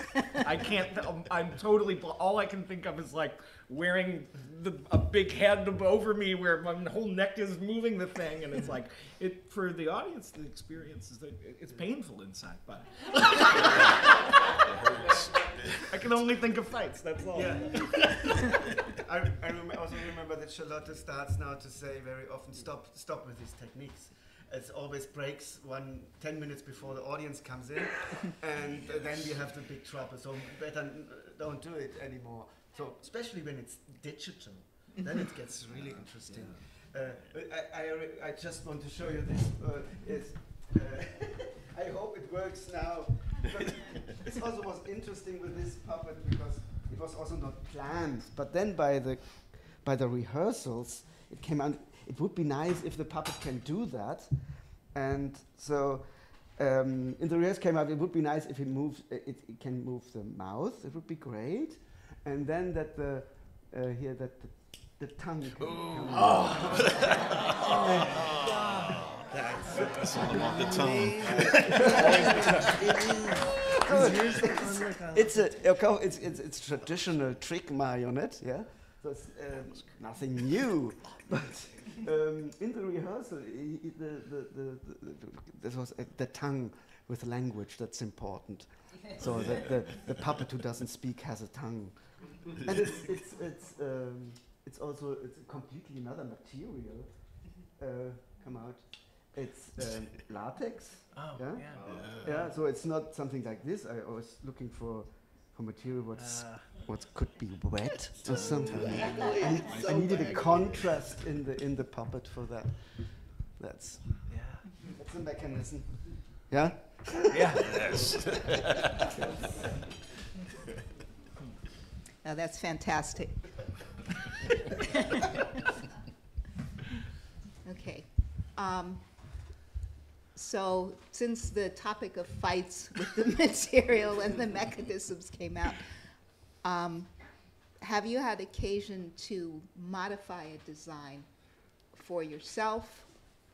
I can't. I'm, I'm totally. All I can think of is like wearing the, a big head over me, where my whole neck is moving the thing, and it's like it for the audience. The experience is that it's painful inside, but I can only think of fights. That's all. Yeah. I, I rem also remember that Charlotte starts now to say very often, stop, stop with these techniques. It always breaks one ten minutes before the audience comes in, and uh, then we have the big trouble. So better n don't do it anymore. So especially when it's digital, then it gets really interesting. Yeah. Uh, I, I, I just want to show you this. Uh, is, uh, I hope it works now. But it also was interesting with this puppet because it was also not planned. But then by the by the rehearsals, it came out. It would be nice if the puppet can do that. And so um, in the rehearsal came out, it would be nice if it moves, it, it can move the mouth. It would be great. And then that the, uh, here, that the, the tongue can come out. Oh. That's all about the tongue. It's a, okay, it's, it's, it's traditional trick marionette, yeah? So it's um, nothing new, but um, in the rehearsal, I, the, the, the, the, this was uh, the tongue with language that's important. So the, the, the puppet who doesn't speak has a tongue, and it's it's it's, um, it's also it's completely another material uh, come out. It's um, latex. Oh, yeah? Yeah. Oh. Yeah. So it's not something like this. I, I was looking for. material what's uh, what could be wet or something. I, I needed a contrast in the in the puppet for that. That's yeah. That's a mechanism. Yeah? Yeah. Yes. Now that's fantastic. Okay. Um, So since the topic of fights with the material and the mechanisms came out, um, have you had occasion to modify a design for yourself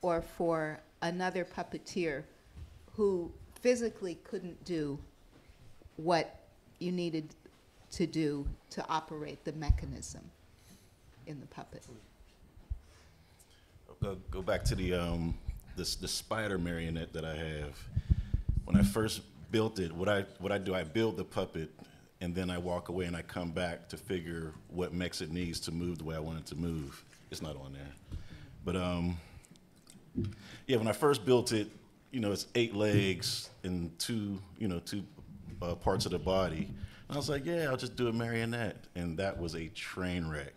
or for another puppeteer who physically couldn't do what you needed to do to operate the mechanism in the puppet? Go, go back to the... Um This, the spider marionette that I have. When I first built it, what I, what I do, I build the puppet, and then I walk away and I come back to figure what makes it needs to move the way I want it to move. It's not on there. But um, yeah, when I first built it, you know, it's eight legs and two, you know, two uh, parts of the body. And I was like, yeah, I'll just do a marionette. And that was a train wreck.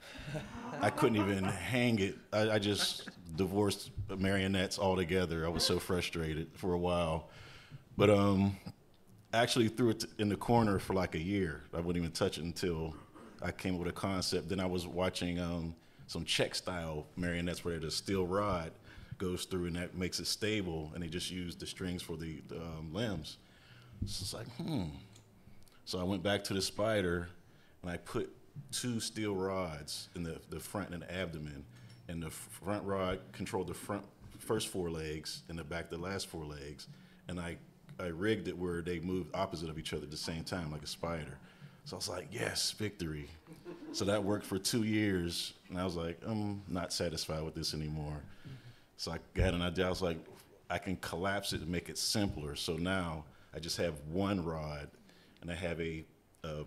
I couldn't even hang it. I, I just divorced marionettes altogether. I was so frustrated for a while. But um, I actually threw it in the corner for like a year. I wouldn't even touch it until I came up with a concept. Then I was watching um, some Czech style marionettes where the steel rod goes through and that makes it stable. And they just use the strings for the, the um, limbs. So it's like, hmm. So I went back to the spider, and I put two steel rods in the, the front and the abdomen, and the front rod controlled the front first four legs and the back the last four legs, and I, I rigged it where they moved opposite of each other at the same time, like a spider. So I was like, yes, victory. So that worked for two years, and I was like, I'm not satisfied with this anymore. So I got an idea, I was like, I can collapse it and make it simpler. So now I just have one rod, and I have a, a,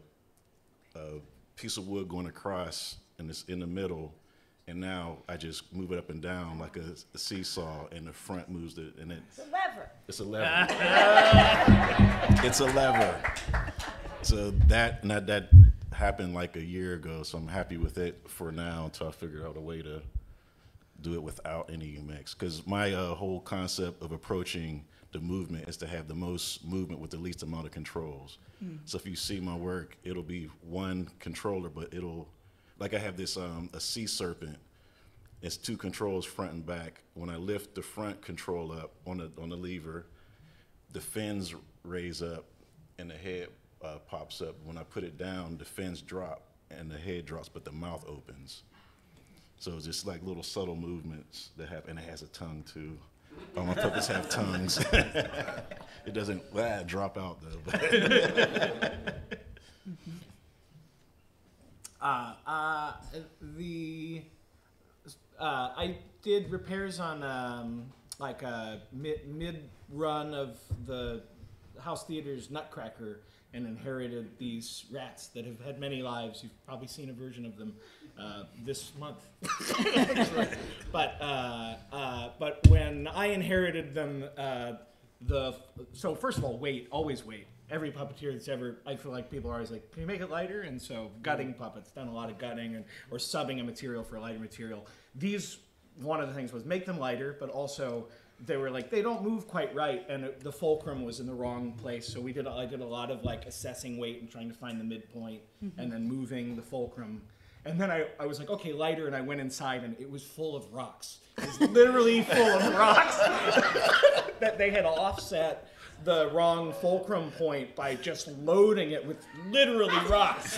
a piece of wood going across, and it's in the middle, and now I just move it up and down like a, a seesaw, and the front moves it, and it, it's a lever. It's a lever. It's a lever. So that, and that, that happened like a year ago, so I'm happy with it for now until I figure out a way to do it without any U M X. Because my uh, whole concept of approaching the movement is to have the most movement with the least amount of controls. Mm. So if you see my work, it'll be one controller, but it'll, like I have this, um, a sea serpent. It's two controls, front and back. When I lift the front control up on the, on the lever, the fins raise up and the head uh, pops up. When I put it down, the fins drop and the head drops, but the mouth opens. So it's just like little subtle movements that happen, and it has a tongue too. All my puppets have tongues. It doesn't ah, drop out though. Mm-hmm. uh, uh, the uh, I did repairs on um, like a mid mid run of the House Theater's Nutcracker, and inherited these rats that have had many lives. You've probably seen a version of them uh, this month. But uh, uh, but when I inherited them, uh, the so first of all, weight, always weight. Every puppeteer that's ever, I feel like people are always like, can you make it lighter? And so gutting puppets, done a lot of gutting, and, or subbing a material for a lighter material. These, one of the things was make them lighter, but also they were like, they don't move quite right, and it, the fulcrum was in the wrong place. So we did, I did a lot of like assessing weight and trying to find the midpoint, mm-hmm. and then moving the fulcrum. And then I, I was like, okay, lighter, and I went inside, and it was full of rocks. It was literally full of rocks that they had offset the wrong fulcrum point by just loading it with literally rocks.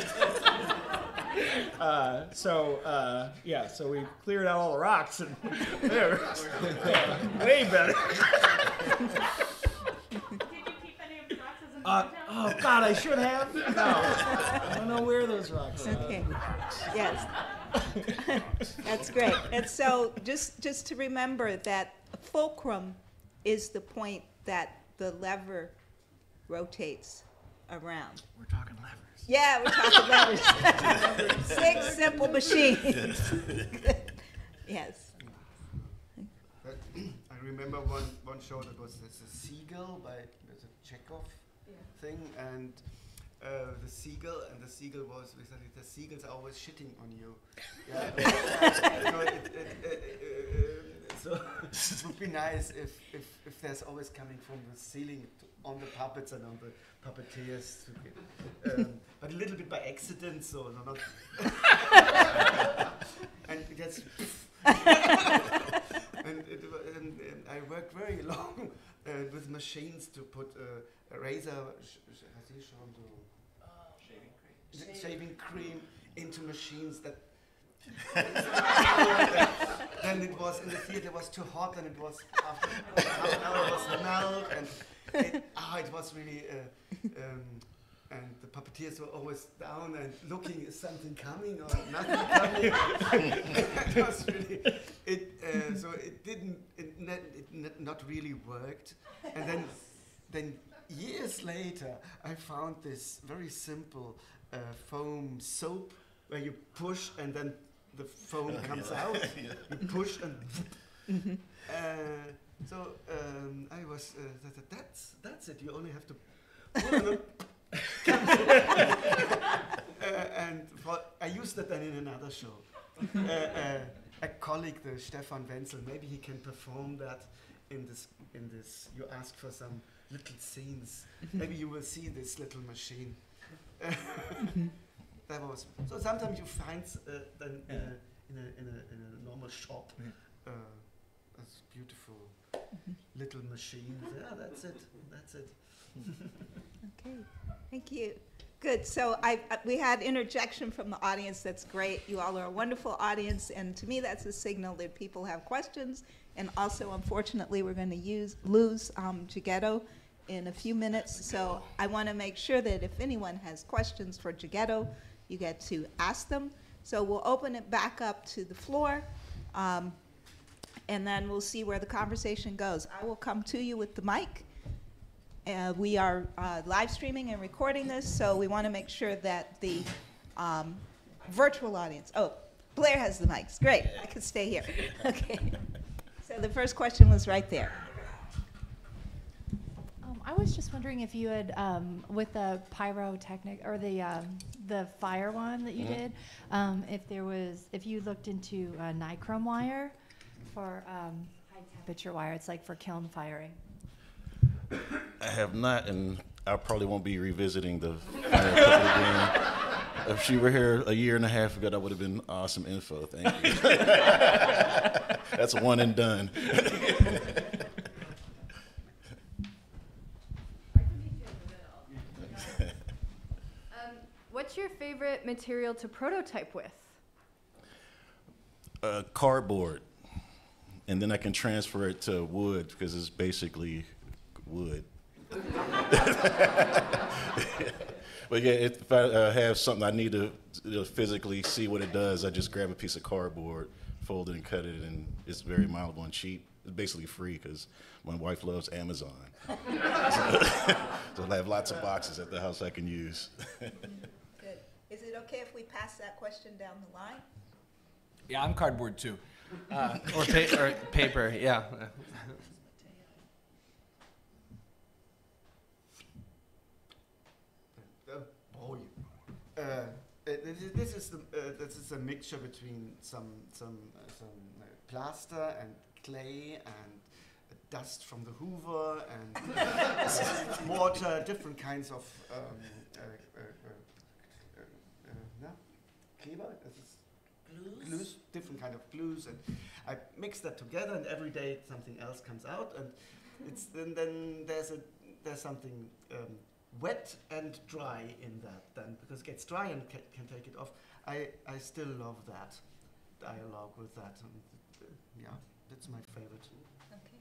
Uh, so, uh, yeah, so we cleared out all the rocks, and they were way better. Did you keep any of the rocks as a uh, Oh, God, I should have. No. I don't know where those rocks are. Okay. Yes. That's great. And so just, just to remember that fulcrum is the point that the lever rotates around. We're talking lever. Yeah, we're talking levers. Six simple machines. Yes. I remember one, one show that was this, a Seagull by was a Chekhov yeah. thing, and uh, the Seagull, and the Seagull was, the Seagull's are always shitting on you. Yeah, you know, it, it, it, uh, uh, uh, so it would be nice if, if, if there's always coming from the ceiling to on the puppets and on the puppeteers, um, but a little bit by accident, so no, not. And it gets. and, it, and, and I worked very long uh, with machines to put uh, a razor, sh sh shaving cream, shaving cream into machines that. Then it was in the theater. It was too hot, and it was after half an hour it was melt and. It, oh, it was really, uh, um, and the puppeteers were always down and looking, is something coming or nothing coming? It was really, it, uh, so it didn't, it, not, it not really worked. And then, then years later, I found this very simple uh, foam soap where you push and then the foam comes yeah. out. Yeah. You push and. Mm-hmm. uh, So um, I was. Uh, th th that's that's it. You only have to. uh, and for, I used that then in another show. Uh, uh, a colleague, the Stefan Wenzel, maybe he can perform that in this. In this, you ask for some little scenes. Maybe you will see this little machine. That was. So sometimes you find uh, then in, yeah. a, in a in a in a normal shop. Yeah. Uh, that's beautiful. little machines. Yeah, that's it. That's it. Okay. Thank you. Good. So I, we had interjection from the audience. That's great. You all are a wonderful audience. And to me, that's a signal that people have questions. And also, unfortunately, we're going to use, lose um, Jeghetto in a few minutes. So I want to make sure that if anyone has questions for Jeghetto, you get to ask them. So we'll open it back up to the floor. Um, and then we'll see where the conversation goes. I will come to you with the mic. Uh, we are uh, live streaming and recording this, so we want to make sure that the um, virtual audience. Oh, Blair has the mics. Great. I can stay here. Okay. So the first question was right there. Um, I was just wondering if you had, um, with the pyrotechnic or the um, the fire one that you mm-hmm. did, um, if there was, if you looked into uh, nichrome wire for um, high temperature wire. It's like for kiln firing. I have not, and I probably won't be revisiting the fire again. If she were here a year and a half ago, that would have been awesome info. Thank you. That's one and done. um, what's your favorite material to prototype with? Uh, cardboard. And then I can transfer it to wood because it's basically wood. But yeah, if I uh, have something I need to uh, physically see what it does, I just grab a piece of cardboard, fold it and cut it, and it's very malleable and cheap. It's basically free because my wife loves Amazon. So, so I have lots of boxes at the house I can use. Good. Is it okay if we pass that question down the line? Yeah, I'm cardboard too. Uh, or, pa or paper, yeah. Uh, this is the, uh, this is a mixture between some some uh, some uh, plaster and clay and dust from the Hoover and mortar, different kinds of um, uh, uh, uh, uh, no? Kleber? Glues? Glues, different kind of glues, and I mix that together, and every day something else comes out, and it's then then there's a there's something. Um, wet and dry in that then, because it gets dry and ca can take it off. I, I still love that dialogue with that. And, uh, yeah, that's my favorite. Okay.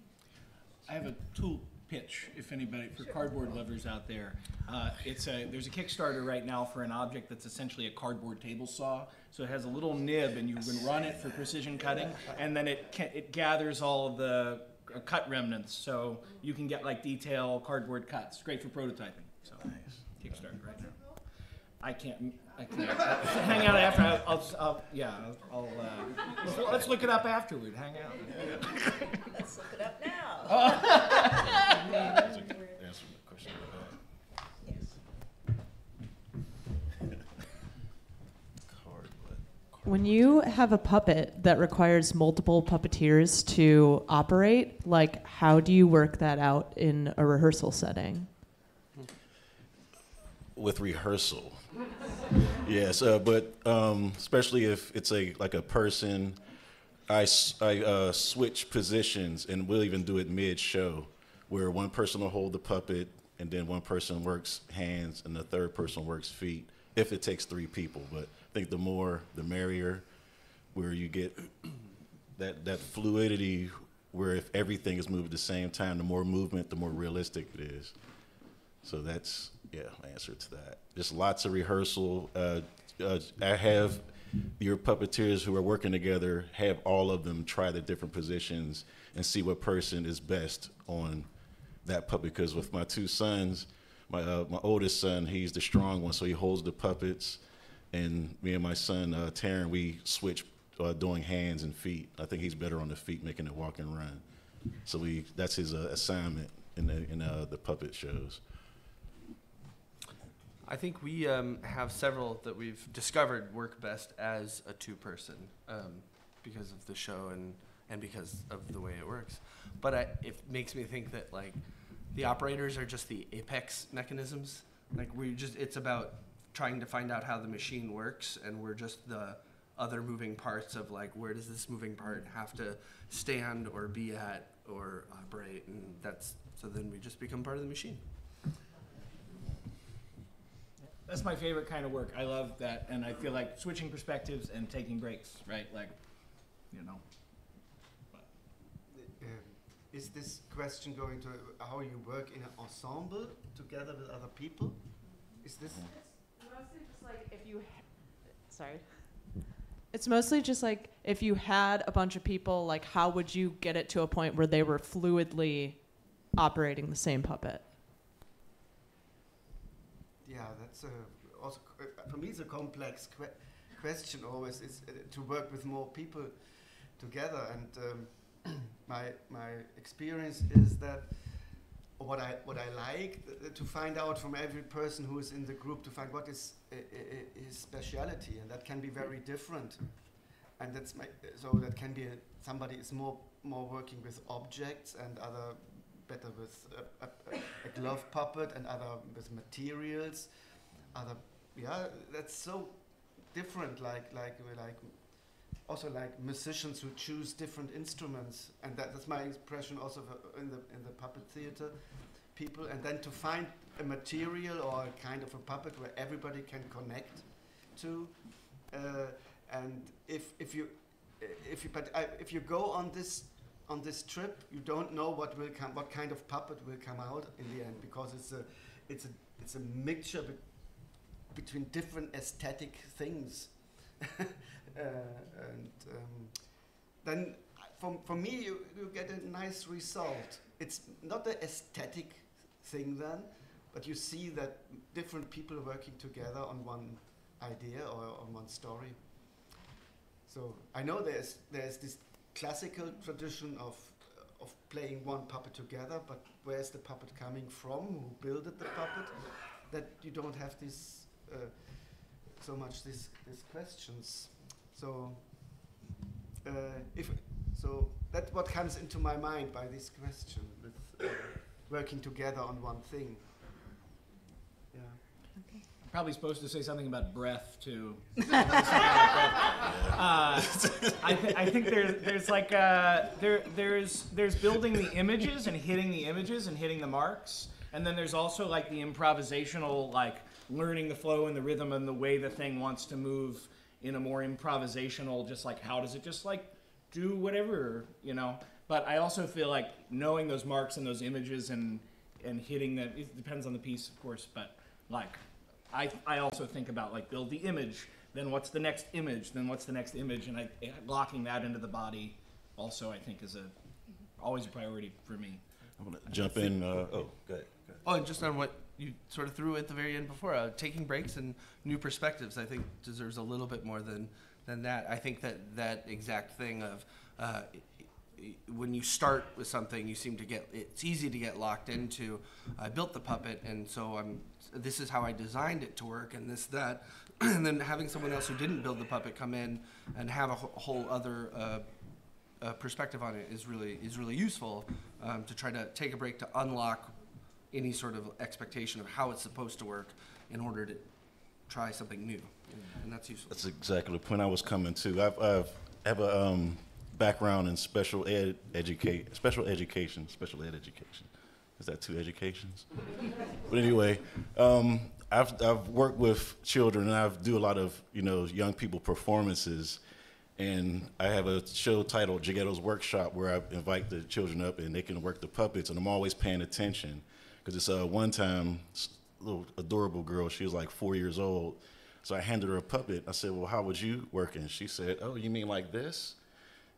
I have a tool pitch, if anybody, for sure. Cardboard lovers out there. Uh, it's a, there's a Kickstarter right now for an object that's essentially a cardboard table saw. So it has a little nib and you can run it for precision cutting, and then it, can, it gathers all the uh, cut remnants. So you can get like detail cardboard cuts. Great for prototyping. So nice. Kickstarter right now. I can't. I can't. Hang out after. I'll. I'll, I'll yeah. I'll. Uh, let's, let's look it up afterward. Hang out. Let's look it up now. Oh. That's a good answer to the question. Yes. When you have a puppet that requires multiple puppeteers to operate, like, how do you work that out in a rehearsal setting? With rehearsal, yes, uh, but um, especially if it's a like a person, I, I uh, switch positions, and we'll even do it mid-show, where one person will hold the puppet, and then one person works hands, and the third person works feet, if it takes three people. But I think the more, the merrier, where you get that, that fluidity, where if everything is moved at the same time, the more movement, the more realistic it is. So that's, yeah, my answer to that. Just lots of rehearsal. Uh, uh, I have your puppeteers who are working together, have all of them try the different positions and see what person is best on that puppet. Because with my two sons, my, uh, my oldest son, he's the strong one, so he holds the puppets. And me and my son, uh, Taryn, we switch uh, doing hands and feet. I think he's better on the feet, making it walk and run. So we, that's his uh, assignment in, the, in uh, the puppet shows. I think we um, have several that we've discovered work best as a two-person um, because of the show and, and because of the way it works. But I, it makes me think that like the operators are just the apex mechanisms. Like we just, it's about trying to find out how the machine works, and we're just the other moving parts of like, where does this moving part have to stand or be at or operate, and that's, so then we just become part of the machine. That's my favorite kind of work. I love that, and I feel like switching perspectives and taking breaks, right? Like, you know. Uh, is this question going to how you work in an ensemble together with other people? Is this? It's mostly just like if you. Sorry. It's mostly just like if you had a bunch of people, like how would you get it to a point where they were fluidly operating the same puppet? Yeah, that's a, also uh, for me it's a complex que question always, is uh, to work with more people together, and um, my my experience is that what I what I like th to find out from every person who is in the group, to find what is uh, uh, his speciality, and that can be very different, and that's my so that can be a, somebody is more more working with objects and other. Better with a, a, a glove puppet, and other with materials, other yeah. That's so different. Like like like also like musicians who choose different instruments, and that, that's my impression also in the in the puppet theater people. And then to find a material or a kind of a puppet where everybody can connect to, uh, and if if you if you but I, if you go on this. On this trip, you don't know what will come, what kind of puppet will come out in the end, because it's a, it's a, it's a mixture be between different aesthetic things. uh, and um, then, for for me, you you get a nice result. It's not the aesthetic thing then, but you see that different people working together on one idea or on one story. So I know there's there's this. Classical tradition of uh, of playing one puppet together, but where's the puppet coming from? Who built the puppet? That you don't have this uh, so much these these questions. So uh, if so, that's what comes into my mind by this question with uh, working together on one thing. Yeah. Okay. I'm probably supposed to say something about breath too. Uh, I, th I think there's, there's like uh, there there's there's building the images and hitting the images and hitting the marks, and then there's also like the improvisational, like learning the flow and the rhythm and the way the thing wants to move in a more improvisational, just like how does it just like do whatever, you know. But I also feel like knowing those marks and those images and and hitting them, it depends on the piece, of course, but like I I also think about like build the image. Then what's the next image? Then what's the next image? And I, locking that into the body also, I think, is a always a priority for me. I'm going to jump in. Uh, oh, go ahead, go ahead. Oh, and just on what you sort of threw at the very end before, uh, taking breaks and new perspectives, I think, deserves a little bit more than, than that. I think that that exact thing of uh, when you start with something, you seem to get, it's easy to get locked into, I built the puppet, and so I'm, this is how I designed it to work, and this, that. And then having someone else who didn't build the puppet come in and have a whole other uh, uh, perspective on it is really is really useful, um, to try to take a break to unlock any sort of expectation of how it's supposed to work in order to try something new, and, and that's useful. That's exactly the point I was coming to. I've, I've have a um, background in special ed educate special education special ed education. Is that two educations? But anyway. Um, I've, I've worked with children, and I do a lot of, you know, young people performances, and I have a show titled Jeghetto's Workshop where I invite the children up and they can work the puppets, and I'm always paying attention because it's uh, one time, little adorable girl, she was like four years old, so I handed her a puppet. I said, well, how would you work it? And she said, oh, you mean like this?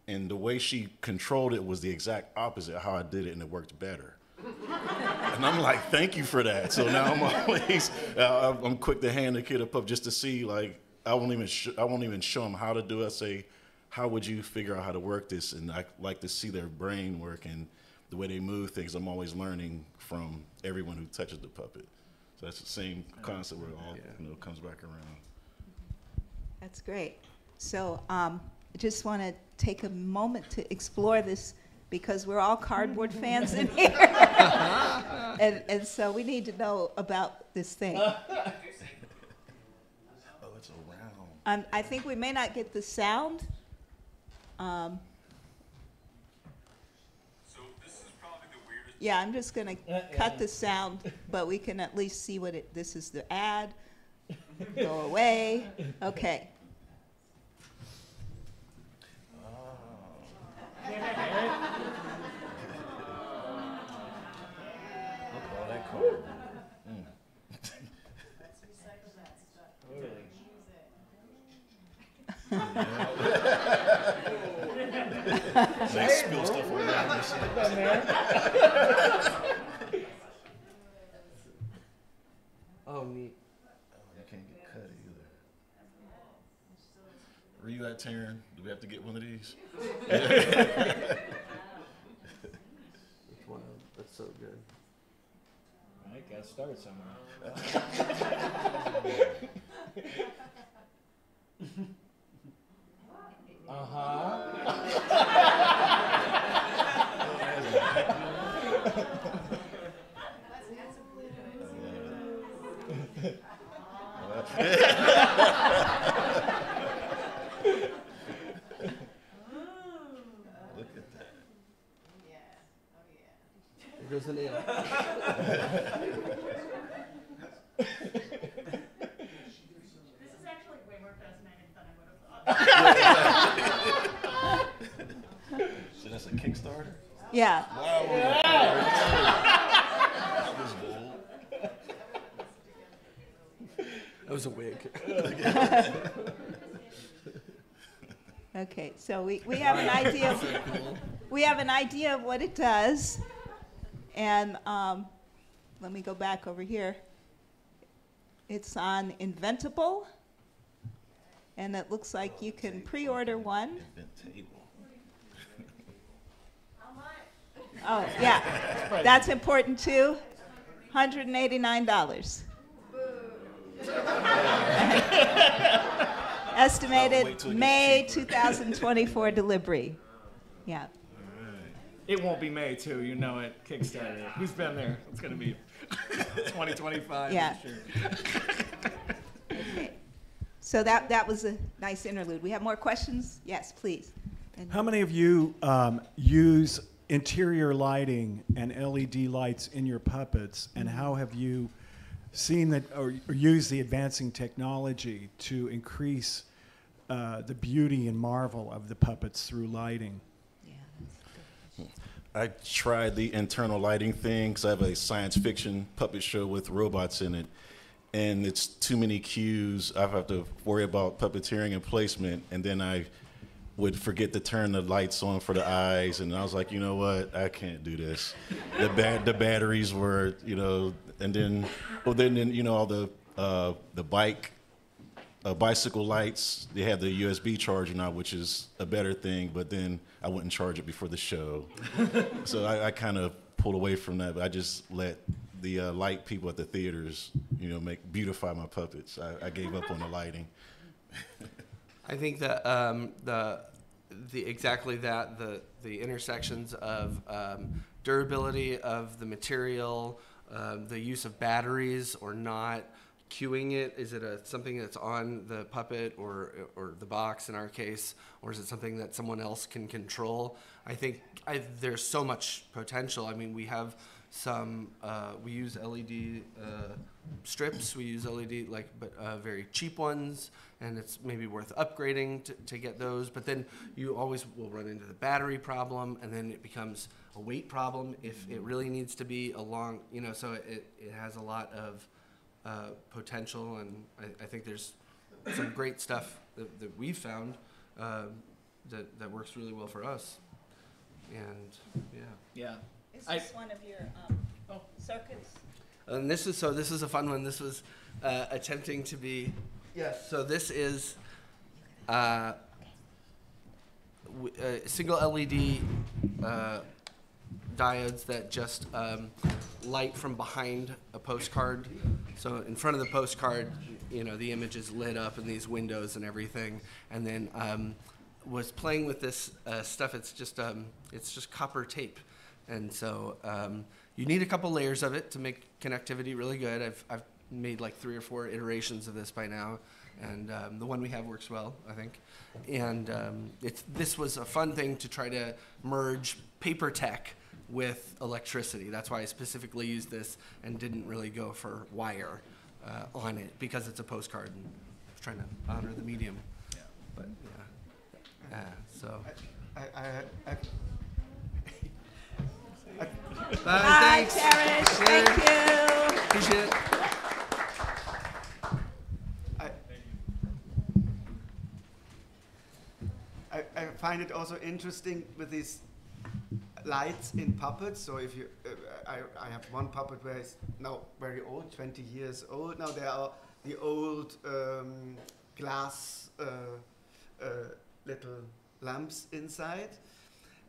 And the way she controlled it was the exact opposite of how I did it, and it worked better. And I'm like, thank you for that. So now I'm always, uh, I'm quick to hand the kid a pup just to see, like, I won't even, sh I won't even show them how to do it. I say, how would you figure out how to work this? And I like to see their brain work and the way they move things. I'm always learning from everyone who touches the puppet. So that's the same concept where it all, you know, comes back around. That's great. So um, I just want to take a moment to explore this, because we're all cardboard fans in here. and, and so we need to know about this thing. Oh, it's around. Um, I think we may not get the sound. Um, so this is probably the weirdest. Yeah, I'm just going to uh, cut yeah. the sound, but we can at least see what it, this is the ad. Go away. Okay. They spill stuff all around. Oh, neat. Oh, you can't get cut either. Are you at Taryn? Do we have to get one of these? Wow, that's so good. I gotta start somewhere. Uh-huh. Look at that. Yeah. Oh yeah. There goes the nail. So that's a Kickstarter? Yeah. Wow. That was bold. That was a wig. Okay, so we, we have an idea of we have an idea of what it does. And um, let me go back over here. It's on Inventable. And it looks like you can pre-order one. Oh, yeah. That's important, too. one hundred eighty-nine dollars. Estimated May two thousand twenty-four delivery. Yeah. It won't be May, too. You know it. Kickstarter. Who's been there? It's going to be twenty twenty-five. Yeah. So that, that was a nice interlude. We have more questions? Yes, please. And how many of you um, use interior lighting and L E D lights in your puppets, and how have you seen that or, or used the advancing technology to increase uh, the beauty and marvel of the puppets through lighting? Yeah, that's good. I tried the internal lighting thing, because I have a science fiction puppet show with robots in it. And it's too many cues. I have to worry about puppeteering and placement. And then I would forget to turn the lights on for the eyes. And I was like, you know what? I can't do this. The ba the batteries were, you know, and then, well, then, then you know, all the uh, the bike, uh, bicycle lights. They had the U S B charger now, which is a better thing. But then I wouldn't charge it before the show. So I, I kind of pulled away from that. But I just let the uh, light people at the theaters, you know, make beautify my puppets. I, I gave up on the lighting. I think that um, the the exactly that the the intersections of um, durability of the material, uh, the use of batteries or not, cueing it. Is it a something that's on the puppet or or the box in our case, or is it something that someone else can control? I think I, there's so much potential. I mean, we have. Some uh, we use L E D uh, strips. We use L E D like, but uh, very cheap ones, and it's maybe worth upgrading to, to get those. But then you always will run into the battery problem, and then it becomes a weight problem if it really needs to be a long, you know. So it it has a lot of uh, potential, and I, I think there's some great stuff that, that we've found uh, that that works really well for us, and yeah. Yeah. Is this I, one of your um, oh. circuits? And this is, so this is a fun one. This was uh, attempting to be, yes, so this is uh, w uh, single L E D uh, diodes that just um, light from behind a postcard. So in front of the postcard, you know, the image is lit up in these windows and everything. And then um, was playing with this uh, stuff. It's just, um, it's just copper tape. And so um, you need a couple layers of it to make connectivity really good. I've, I've made like three or four iterations of this by now. and um, the one we have works well, I think. And um, it's, this was a fun thing to try to merge paper tech with electricity. That's why I specifically used this and didn't really go for wire uh, on it, because it's a postcard and I was trying to honor the medium. Yeah. But yeah, uh, so. I, I, I, I Bye. Bye, thanks. Tarish. Thank you. Appreciate it. I, I, I find it also interesting with these lights in puppets. So if you, uh, I, I have one puppet where it's now very old, twenty years old. Now there are the old um, glass uh, uh, little lamps inside.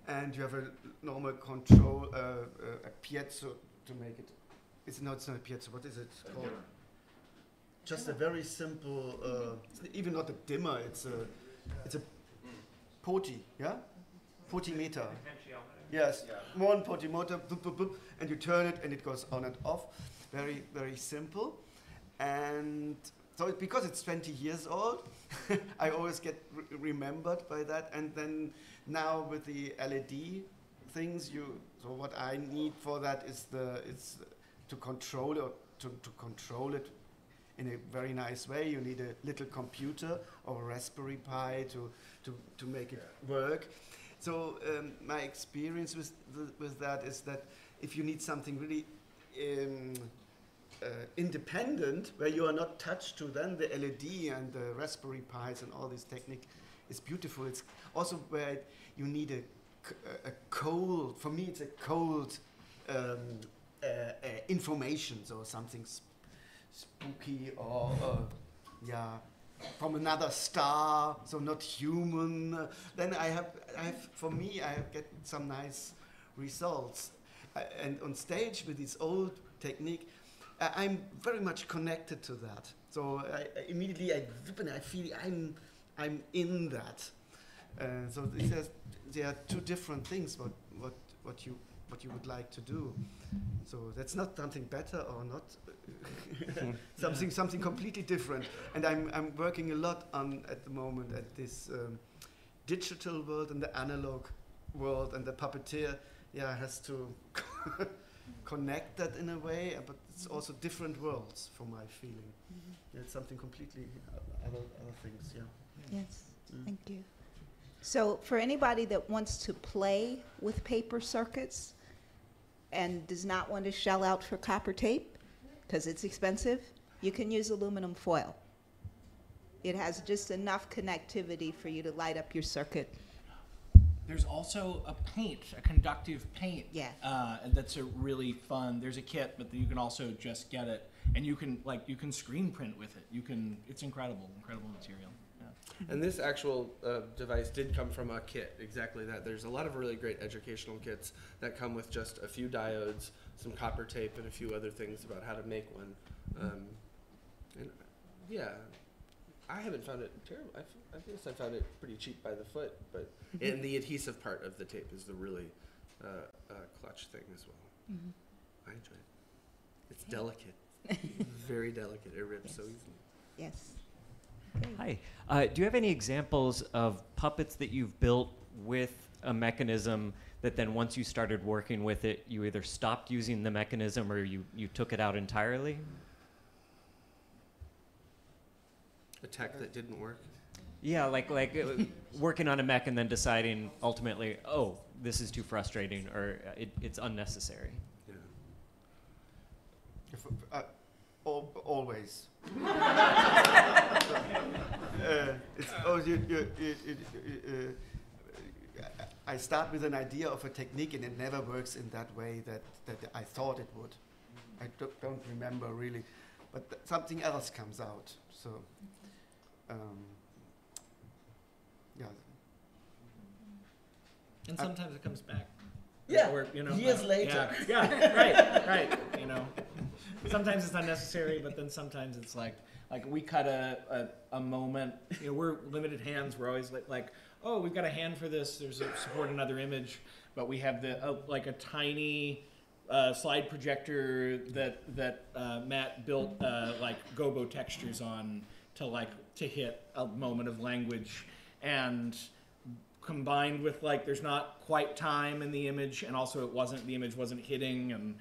And you have a normal control, uh, uh, a piezo to make it. It's not, it's not a piezo, what is it called? Just dimmer. A very simple, uh, even not a dimmer, it's a, it's a poti, yeah? Potimeter. Yes, yeah. One potimeter, boop, boop, boop, and you turn it and it goes on and off. Very, very simple. And so it, because it's twenty years old, I always get re remembered by that. And then now with the L E D things, you so what I need for that is the it's to control or to, to control it in a very nice way. You need a little computer or a Raspberry Pi to to to make it yeah. work. So um, my experience with th with that is that if you need something really um, Uh, independent, where you are not touched to, then the L E D and the Raspberry Pis and all this technique is beautiful. It's also where it, you need a, a cold, for me it's a cold um, uh, uh, information, so something sp spooky or uh, yeah, from another star, so not human. Uh, then I have, I have, for me, I get some nice results. Uh, and on stage with this old technique, I'm very much connected to that, so I, I immediately I, I feel I'm I'm in that. Uh, so these are, there are two different things. What what what you what you would like to do. So that's not something better or not something yeah. something completely different. And I'm I'm working a lot on at the moment at this um, digital world and the analog world, and the puppeteer yeah has to connect that in a way, uh, but it's also different worlds for my feeling. Mm-hmm. It's something completely other, other things, yeah. yeah. Yes, mm. Thank you. So for anybody that wants to play with paper circuits and does not want to shell out for copper tape, because it's expensive, you can use aluminum foil. It has just enough connectivity for you to light up your circuit. There's also a paint, a conductive paint. Yeah. Uh, that's a really fun. There's a kit, but you can also just get it, and you can like you can screen print with it. You can. It's incredible, incredible material. Yeah. And this actual uh, device did come from a kit. Exactly that. There's a lot of really great educational kits that come with just a few diodes, some copper tape, and a few other things about how to make one. Um, and yeah. I haven't found it terrible. I, I guess I found it pretty cheap by the foot, but and the adhesive part of the tape is the really uh, uh, clutch thing as well. Mm-hmm. I enjoy it. It's okay. Delicate, very delicate. It rips yes. so easily. Yes. Okay. Hi. Uh, do you have any examples of puppets that you've built with a mechanism that then once you started working with it, you either stopped using the mechanism or you, you took it out entirely? A tech that didn't work? Yeah, like like uh, working on a mech and then deciding ultimately, oh, this is too frustrating or uh, it, it's unnecessary. Yeah. If, uh, al always. uh, it's, oh, you, you, you, you, you, uh, I start with an idea of a technique and it never works in that way that, that I thought it would. I don't remember really, but th something else comes out. So. Um, yeah. And sometimes I, it comes back. Yeah. Or, you know, years later. Yeah. yeah. Right. Right. You know. Sometimes it's unnecessary, but then sometimes it's like, like we cut a a, a moment. You know, we're limited hands. We're always like, like, oh, we've got a hand for this. There's a support another image, but we have the uh, like a tiny. Uh, slide projector that that uh, Matt built uh, like gobo textures on to like to hit a moment of language, and combined with like there's not quite time in the image, and also it wasn't the image wasn't hitting, and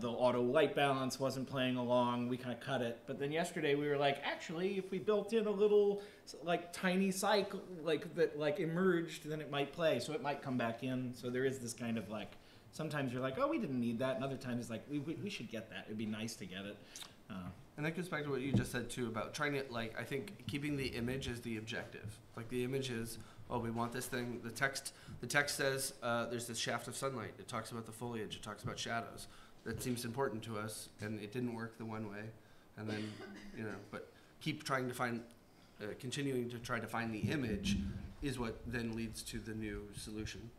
the auto light balance wasn't playing along. We kind of cut it. But then yesterday we were like, actually, if we built in a little like tiny cycle like that like emerged, then it might play. So it might come back in. So there is this kind of like, sometimes you're like, oh, we didn't need that. And other times it's like, we, we, we should get that. It'd be nice to get it. Uh, and that goes back to what you just said too about trying to like, I think keeping the image is the objective. Like the image is, oh, we want this thing. The text, the text says uh, there's this shaft of sunlight. It talks about the foliage. It talks about shadows. That seems important to us, and it didn't work the one way, and then, you know, but keep trying to find, uh, continuing to try to find the image is what then leads to the new solution.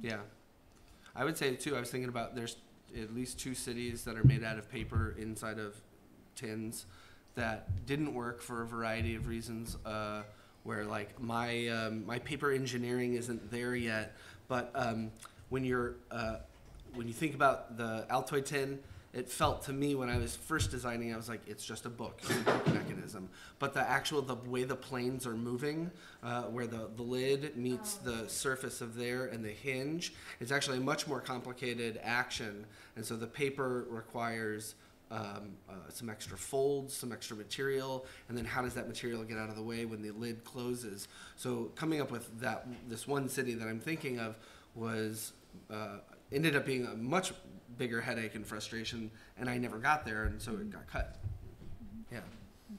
Yeah. I would say, too, I was thinking about there's at least two cities that are made out of paper inside of tins that didn't work for a variety of reasons, uh, where, like, my, um, my paper engineering isn't there yet, but um, when you're... Uh, When you think about the Altoid tin, it felt to me when I was first designing, I was like, it's just a book, it's a book mechanism. But the actual, the way the planes are moving, uh, where the, the lid meets the surface of there and the hinge, it's actually a much more complicated action. And so the paper requires um, uh, some extra folds, some extra material, and then how does that material get out of the way when the lid closes? So coming up with that, this one city that I'm thinking of was, uh, ended up being a much bigger headache and frustration, and I never got there, and so it got cut. Yeah.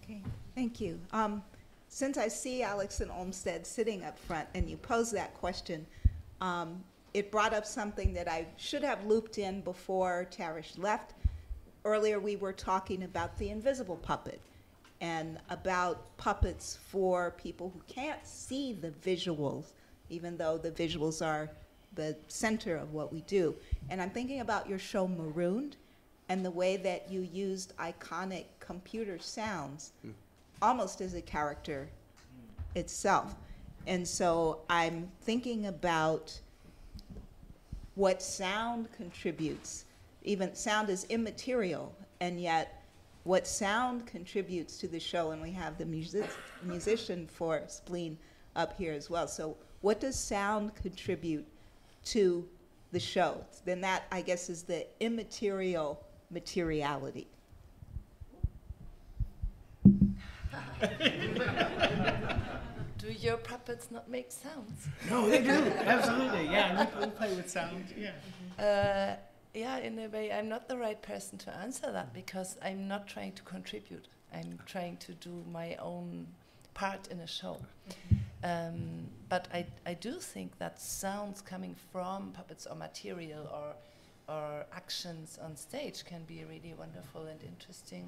Okay, thank you. Um, since I see Alex and Olmsted sitting up front, and you posed that question, um, it brought up something that I should have looped in before Tarish left. Earlier we were talking about the invisible puppet, and about puppets for people who can't see the visuals, even though the visuals are the center of what we do. And I'm thinking about your show Marooned and the way that you used iconic computer sounds mm. almost as a character mm. itself. And so I'm thinking about what sound contributes. Even sound is immaterial, and yet what sound contributes to the show, and we have the music musician for Spleen up here as well. So what does sound contribute to the show? Then that, I guess, is the immaterial materiality. Do your puppets not make sounds? No, they do, absolutely, yeah, we, we play with sound, yeah. Uh, yeah, in a way, I'm not the right person to answer that, because I'm not trying to contribute. I'm trying to do my own part in a show. Mm-hmm. Um, but I, I do think that sounds coming from puppets or material or, or actions on stage can be really wonderful and interesting.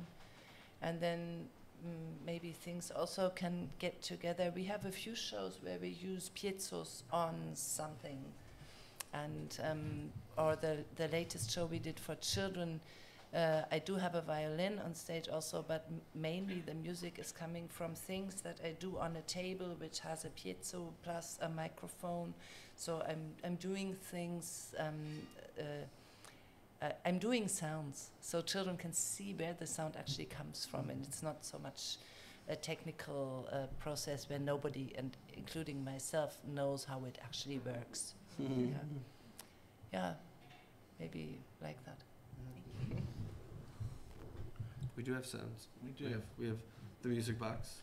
And then mm, maybe things also can get together. We have a few shows where we use piezos on something. And, um, or the, the latest show we did for children, uh, I do have a violin on stage also, but m mainly the music is coming from things that I do on a table, which has a piezo plus a microphone. So I'm I'm doing things. Um, uh, uh, I'm doing sounds, so children can see where the sound actually comes from, and it's not so much a technical uh, process where nobody, and including myself, knows how it actually works. Mm-hmm. Yeah. Yeah, maybe like that. We do have sounds. We do. We have, we have the music box.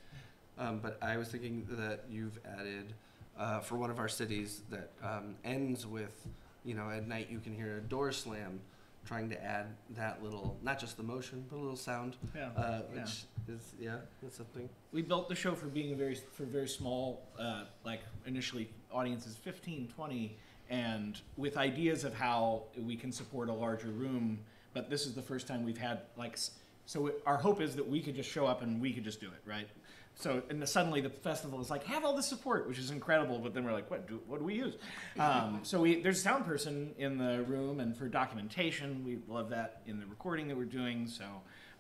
Um, but I was thinking that you've added, uh, for one of our cities that um, ends with, you know, at night you can hear a door slam, trying to add that little, not just the motion, but a little sound. Yeah. Uh, which yeah. is, yeah, that's something. We built the show for being a very, for very small, uh, like initially audiences fifteen, twenty, and with ideas of how we can support a larger room. But this is the first time we've had, like, so it, our hope is that we could just show up and we could just do it, right? So, and the, suddenly the festival is like, have all the support, which is incredible, but then we're like, what do, what do we use? Um, so we, there's a sound person in the room, and for documentation, we love that in the recording that we're doing, so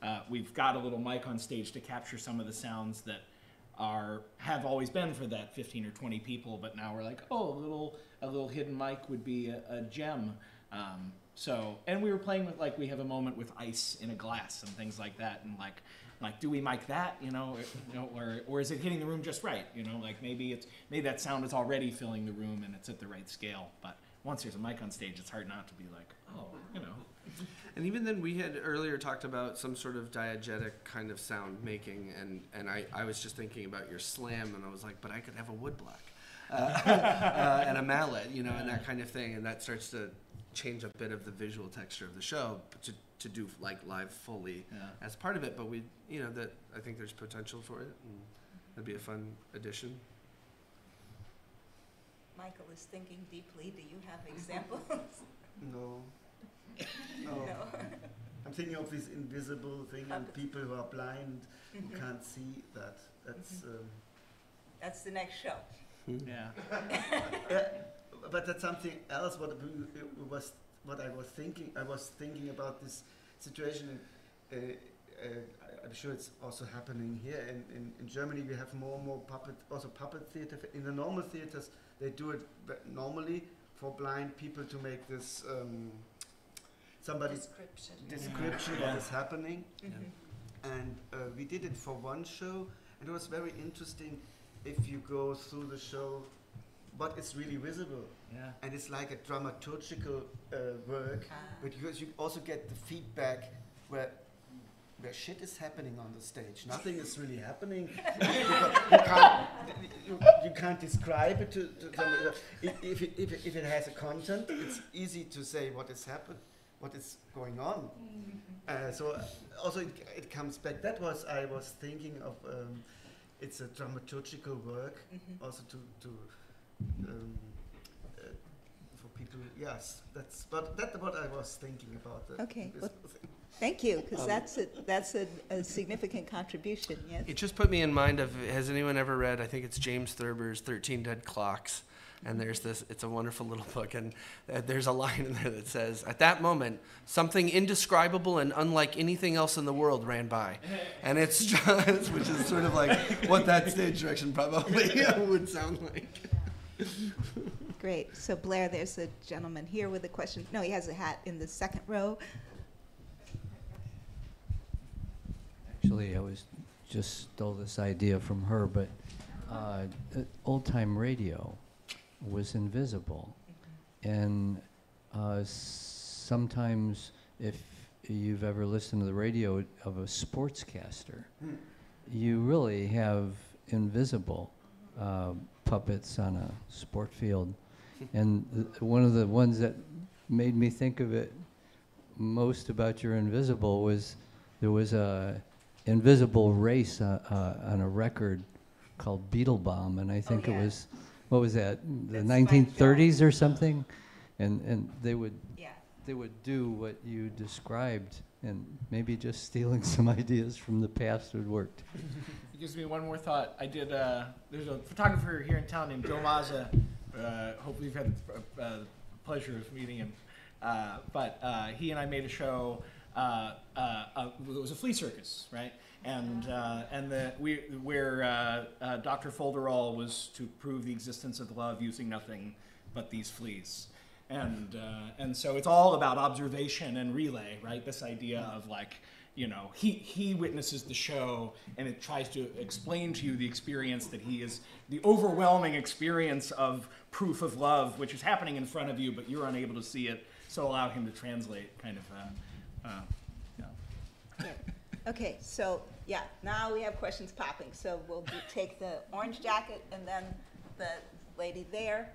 uh, we've got a little mic on stage to capture some of the sounds that are, have always been for that fifteen or twenty people, but now we're like, oh, a little, a little hidden mic would be a, a gem. Um, So, and we were playing with, like, we have a moment with ice in a glass and things like that, and like, like, do we mic that, you know, or, you know, or, or is it hitting the room just right, you know, like maybe it's, maybe that sound is already filling the room and it's at the right scale, but once there's a mic on stage, it's hard not to be like, oh, you know. And even then, we had earlier talked about some sort of diegetic kind of sound making, and, and I, I was just thinking about your slam, and I was like, but I could have a woodblock uh, uh, and a mallet, you know, and that kind of thing, and that starts to change a bit of the visual texture of the show to, to do like live fully yeah. as part of it. But we, you know, that I think there's potential for it, and that'd be a fun addition. Michael is thinking deeply. Do you have examples? No. No. No. I'm thinking of this invisible thing and people who are blind who can't see that. That's um, that's the next show. Yeah. Yeah. But that's something else. What was what I was thinking? I was thinking about this situation. Uh, uh, I'm sure it's also happening here in, in, in Germany. We have more and more puppet, also puppet theater. In the normal theaters, they do it normally for blind people to make this um, somebody's description, description yeah. what is happening. Mm-hmm. And uh, we did it for one show, and it was very interesting. If you go through the show. But it's really visible, yeah. and it's like a dramaturgical uh, work. Ah. Because you also get the feedback where where shit is happening on the stage. Nothing is really happening. you, can't, you, you can't describe it to. to somebody. If, if, it, if, it, if it has a content, it's easy to say what is happen, what is going on. Uh, so also it, it comes back. That was I was thinking of. Um, it's a dramaturgical work, mm-hmm. also to to. Um, uh, for people, yes, that's but that's what I was thinking about. The okay, well, thank you, because um, that's a, that's a, a significant contribution. Yes, it just put me in mind of has anyone ever read? I think it's James Thurber's thirteen Dead Clocks, and there's this. It's a wonderful little book, and uh, there's a line in there that says, "At that moment, something indescribable and unlike anything else in the world ran by," and it's which is sort of like what that stage direction probably yeah, would sound like. Great. So Blair, there's a gentleman here with a question. No, he has a hat in the second row. Actually, I was just stole this idea from her, but uh, old-time radio was invisible, mm-hmm. and uh, sometimes if you've ever listened to the radio of a sportscaster, mm. you really have invisible. Uh, puppets on a sport field, and th one of the ones that made me think of it most about your invisible was there was a invisible race uh, uh, on a record called Beetle Bomb, and I think oh, yeah. it was what was that the nineteen thirties or something, and and they would yeah. they would do what you described, and maybe just stealing some ideas from the past would work. Gives me one more thought. I did, uh, there's a photographer here in town named Joe Mazza. Uh, hopefully you've had the uh, pleasure of meeting him. Uh, but uh, he and I made a show, uh, uh, uh, it was a flea circus, right? And, uh, and the, we, where uh, uh, Doctor Folderol was to prove the existence of love using nothing but these fleas. And, uh, and so it's all about observation and relay, right? This idea of like, you know, he, he witnesses the show and it tries to explain to you the experience that he is, the overwhelming experience of proof of love, which is happening in front of you, but you're unable to see it, so allow him to translate, kind of, uh, uh, you know. Yeah. Okay, so, yeah, now we have questions popping. So we'll be, take the orange jacket and then the lady there.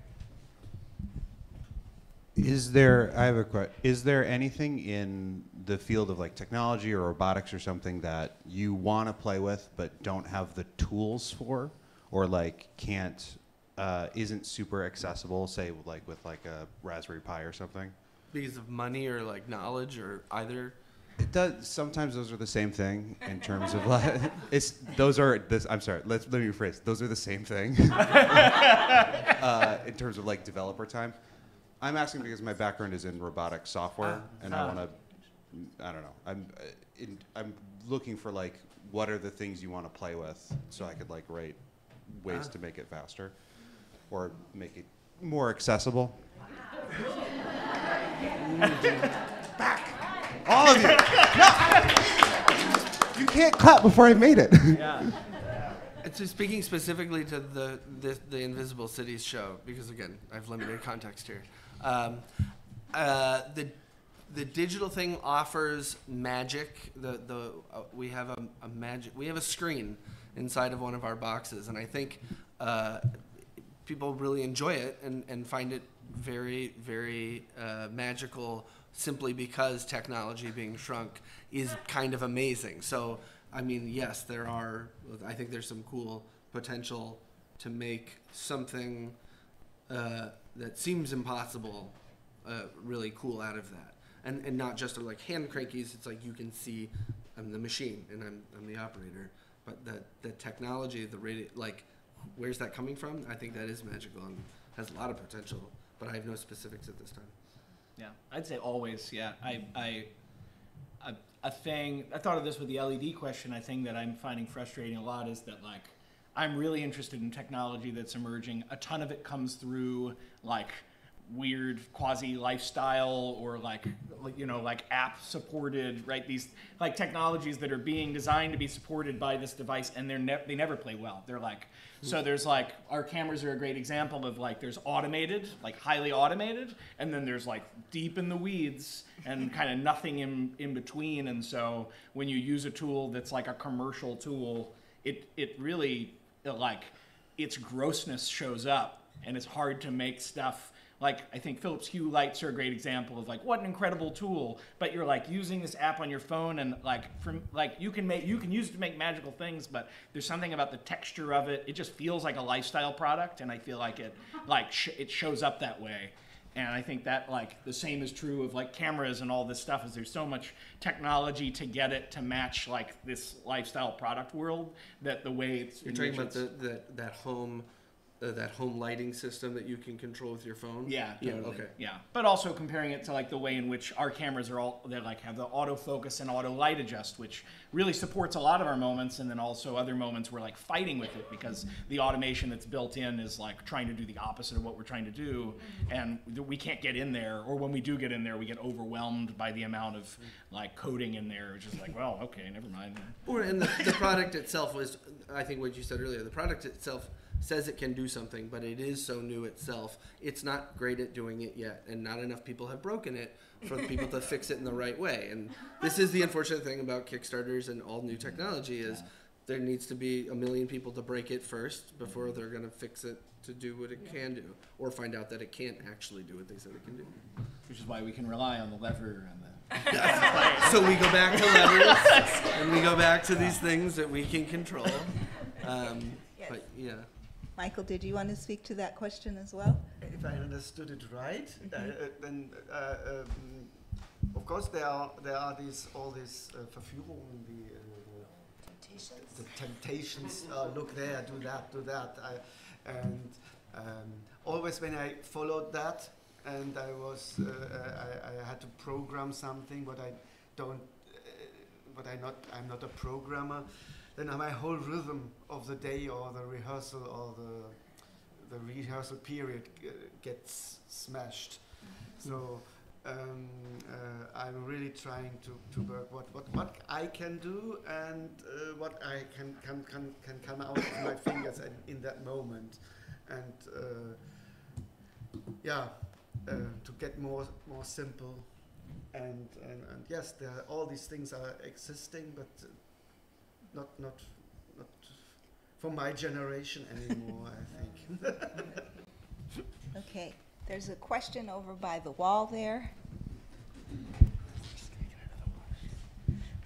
Is there, I have a question, is there anything in the field of like technology or robotics or something that you want to play with but don't have the tools for, or like can't, uh, isn't super accessible, say like with like a Raspberry Pi or something? Because of money or like knowledge or either? It does, sometimes those are the same thing in terms of like, it's, those are, this, I'm sorry, let's, let me rephrase, those are the same thing uh, in terms of like developer time. I'm asking because my background is in robotic software, and I want to, I don't know, I'm, uh, in, I'm looking for like, what are the things you want to play with, so I could like write ways to make it faster, or make it more accessible. Back. All of you. No. You can't clap before I made it. Yeah. So speaking specifically to the, the the Invisible Cities show, because again, I have limited context here. Um, uh, the the digital thing offers magic. The the uh, we have a, a magic. We have a screen inside of one of our boxes, and I think uh, people really enjoy it and and find it very very uh, magical. Simply because technology being shrunk is kind of amazing. So. I mean, yes, there are, I think there's some cool potential to make something uh, that seems impossible uh, really cool out of that. And, and not just like hand crankies, it's like you can see I'm the machine and I'm, I'm the operator. But the, the technology, the radio, like where's that coming from? I think that is magical and has a lot of potential, but I have no specifics at this time. Yeah, I'd say always, yeah. I. I A, a thing, I thought of this with the L E D question, a thing that I'm finding frustrating a lot is that, like, I'm really interested in technology that's emerging. A ton of it comes through, like, weird quasi-lifestyle or, like, you know, like app-supported, right? These, like, technologies that are being designed to be supported by this device, and they're ne they never play well. They're, like, so there's, like, our cameras are a great example of, like, there's automated, like, highly automated, and then there's, like, deep in the weeds and kind of nothing in, in between. And so when you use a tool that's, like, a commercial tool, it, it really, it, like, its grossness shows up, and it's hard to make stuff. Like, I think Philips Hue lights are a great example of, like, what an incredible tool, but you're, like, using this app on your phone, and, like, from, like, you can make, you can use it to make magical things, but there's something about the texture of it. It just feels like a lifestyle product, and I feel like it, like, sh it shows up that way. And I think that, like, the same is true of, like, cameras and all this stuff, is there's so much technology to get it to match, like, this lifestyle product world, that the way it's... You're talking about the, the, that home... Uh, that home lighting system that you can control with your phone. Yeah, totally. Yeah, okay. Yeah, but also comparing it to, like, the way in which our cameras are all, they, like, have the autofocus and auto light adjust, which really supports a lot of our moments, and then also other moments we're, like, fighting with it because the automation that's built in is, like, trying to do the opposite of what we're trying to do, and we can't get in there, or when we do get in there, we get overwhelmed by the amount of, like, coding in there, which is like, well, okay, never mind. Or and the, the product itself was, I think, what you said earlier. The product itself says it can do something, but it is so new itself. It's not great at doing it yet, and not enough people have broken it for people to fix it in the right way. And this is the unfortunate thing about Kickstarters and all new technology is yeah. there needs to be a million people to break it first before they're going to fix it to do what it yeah. can do, or find out that it can't actually do what they said it can do. Which is why we can rely on the lever and the... So we go back to levers, and we go back to these things that we can control. Um, yes. But yeah. Michael, did you want to speak to that question as well? If I understood it right, mm-hmm. uh, then uh, um, of course there are there are these all these uh, Verführungen, the, uh, the temptations. The temptations. Uh, look there, do that, do that. I, and um, always when I followed that, and I was uh, I, I had to program something, but I don't, uh, but I not I'm not a programmer. Then my whole rhythm of the day, or the rehearsal, or the the rehearsal period uh, gets smashed. Mm-hmm. So um, uh, I'm really trying to to work what what what I can do and uh, what I can can can can come out of my fingers and in that moment, and uh, yeah, uh, to get more more simple, and and, and yes, there are all these things are existing, but. Uh, Not, not, not for my generation anymore, I think. Okay, there's a question over by the wall there.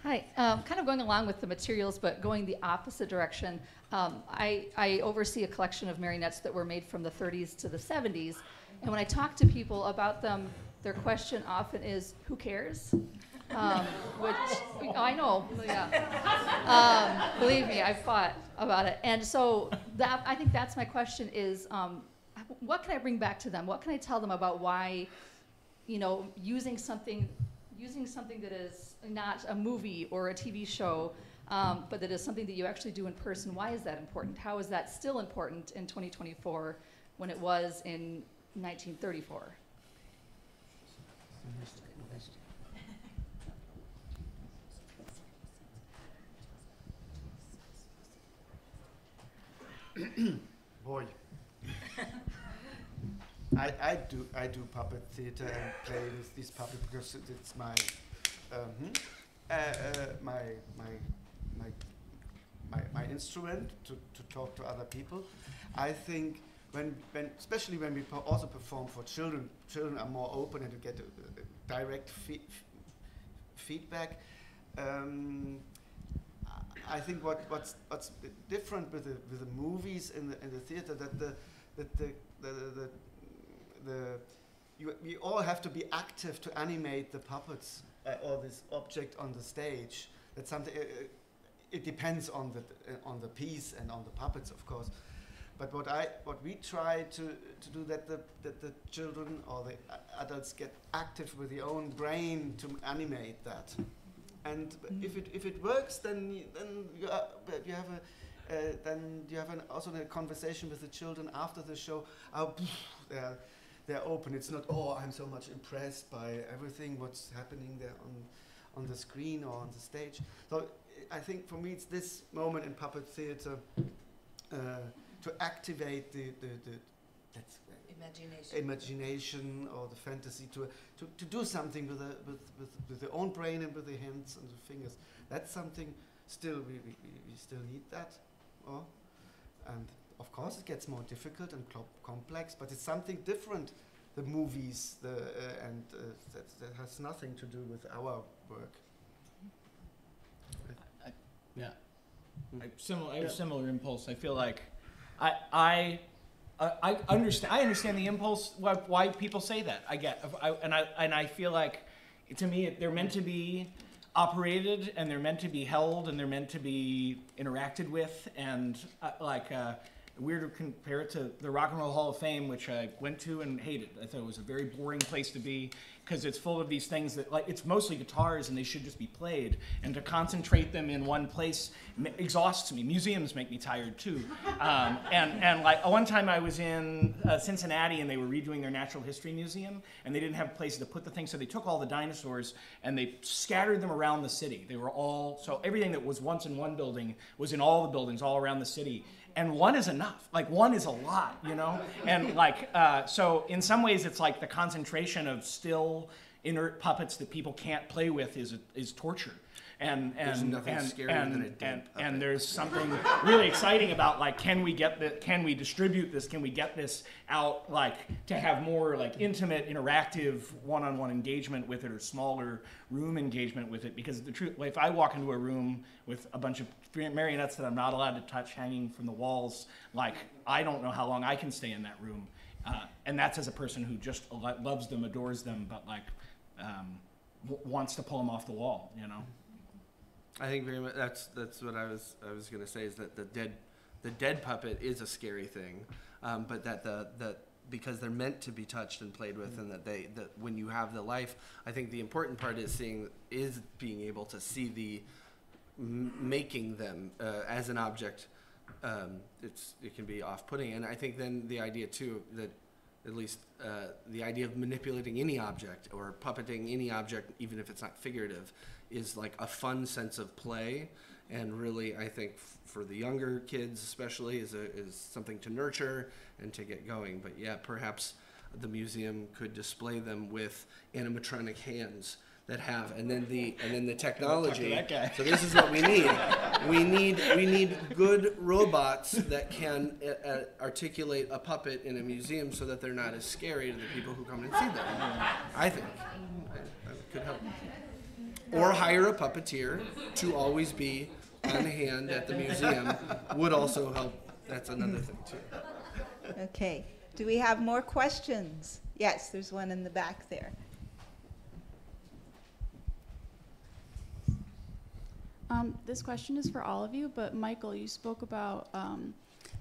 Hi, um, kind of going along with the materials, but going the opposite direction. Um, I, I oversee a collection of marionettes that were made from the thirties to the seventies. And when I talk to people about them, their question often is, who cares? Um, which oh, I know, yeah. Um, believe me, I fought about it, and so that I think that's my question: is um, what can I bring back to them? What can I tell them about why, you know, using something, using something that is not a movie or a T V show, um, but that is something that you actually do in person? Why is that important? How is that still important in twenty twenty-four when it was in nineteen thirty-four? Boy, I I do I do puppet theater and play with this puppet because it's my um, uh, uh, my my my my my instrument to to talk to other people. I think when when especially when we also perform for children, children are more open and you get a, a direct fe feedback. Um, I think what, what's what's different with the with the movies in the in the theater that the that the the the, the, the you, we all have to be active to animate the puppets uh, or this object on the stage. That's something. Uh, it depends on the uh, on the piece and on the puppets, of course. But what I what we try to to do that the that the children or the adults get active with their own brain to animate that. And mm-hmm. if it if it works, then then you, are, you have a uh, then you have an also a conversation with the children after the show. Oh, they're they're open. It's not oh I'm so much impressed by everything what's happening there on on the screen or on the stage. So I think for me it's this moment in puppet theater uh, to activate the the, the that's imagination imagination or the fantasy to, uh, to to do something with the with, with with the own brain and with the hands and the fingers. That's something still we we, we still need that, oh. And of course it gets more difficult and complex, but it's something different. The movies the uh, and uh, that, that has nothing to do with our work. I, I, yeah, I similar I have a similar impulse. I feel like I I. Uh, I understand. I understand the impulse why, why people say that. I get, I, and I and I feel like, to me, they're meant to be operated, and they're meant to be held, and they're meant to be interacted with. And uh, like, uh, weird to compare it to the Rock and Roll Hall of Fame, which I went to and hated. I thought it was a very boring place to be because it's full of these things that, like, it's mostly guitars, and they should just be played. And to concentrate them in one place exhausts me. Museums make me tired too. Um, and and like one time I was in uh, Cincinnati, and they were redoing their Natural History Museum, and they didn't have places to put the things, so they took all the dinosaurs and they scattered them around the city. They were all so everything that was once in one building was in all the buildings all around the city. And one is enough. Like, one is a lot, you know? And like, uh, so in some ways it's like the concentration of still inert puppets that people can't play with is is torture. And, and there's nothing and, scarier and, than a dead and, puppet. And there's something really exciting about, like, can we get the, can we distribute this? Can we get this out, like, to have more, like, intimate, interactive, one-on-one engagement with it, or smaller room engagement with it? Because the truth, like, if I walk into a room with a bunch of marionettes that I'm not allowed to touch hanging from the walls, like, I don't know how long I can stay in that room. Uh, and that's as a person who just loves them, adores them, but, like, um, w wants to pull them off the wall, you know? I think very much that's that's what I was I was gonna say, is that the dead the dead puppet is a scary thing, um, but that the that because they're meant to be touched and played with, mm-hmm. and that they that when you have the life, I think the important part is seeing is being able to see the m making them uh, as an object. Um, it's it can be off-putting, and I think then the idea too that at least uh, the idea of manipulating any object or puppeting any object, even if it's not figurative, is like a fun sense of play, and really I think f for the younger kids especially is, a, is something to nurture and to get going. But yeah, perhaps the museum could display them with animatronic hands that have, and then the and then the technology. So this is what we need. We need we need good robots that can uh, articulate a puppet in a museum, so that they're not as scary to the people who come and see them. I think that could help. Or hire a puppeteer to always be on hand at the museum would also help. That's another thing too. Okay. Do we have more questions? Yes, there's one in the back there. Um, this question is for all of you, but Michael, you spoke about um,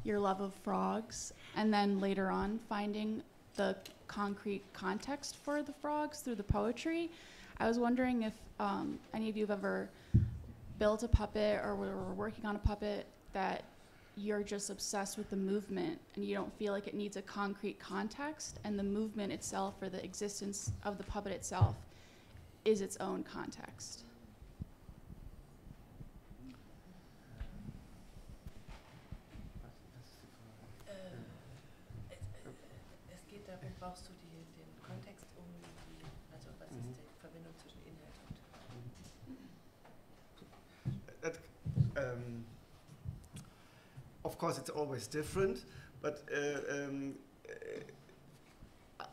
your love of frogs, and then later on finding the concrete context for the frogs through the poetry. I was wondering if um, any of you have ever built a puppet or were working on a puppet that you're just obsessed with the movement and you don't feel like it needs a concrete context, and the movement itself or the existence of the puppet itself is its own context. Um, of course, it's always different, but uh, um, uh,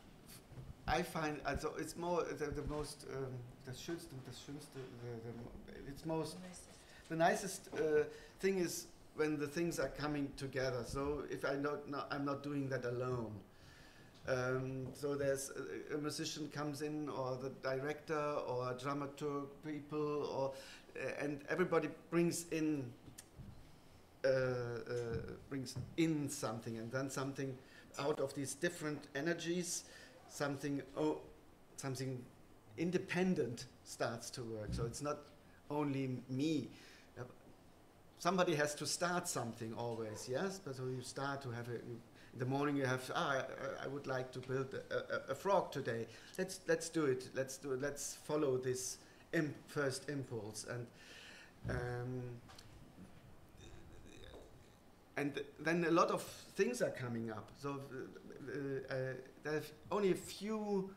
I find also it's more the, the most um, the schönste, the schönste, the, the it's most the nicest, the nicest uh, thing is when the things are coming together. So if I not, no, I'm not doing that alone. Um, so there's a, a musician comes in, or the director, or a dramaturg people, or uh, and everybody brings in uh, uh, brings in something, and then something out of these different energies, something oh, something independent starts to work. So it's not only me. Uh, somebody has to start something always, yes. But so you start to have a. You In the morning you have, ah, I, I would like to build a, a, a frog today. Let's let's do it. Let's do. It. Let's follow this imp first impulse, and um, and then a lot of things are coming up. So uh, uh, there's only a few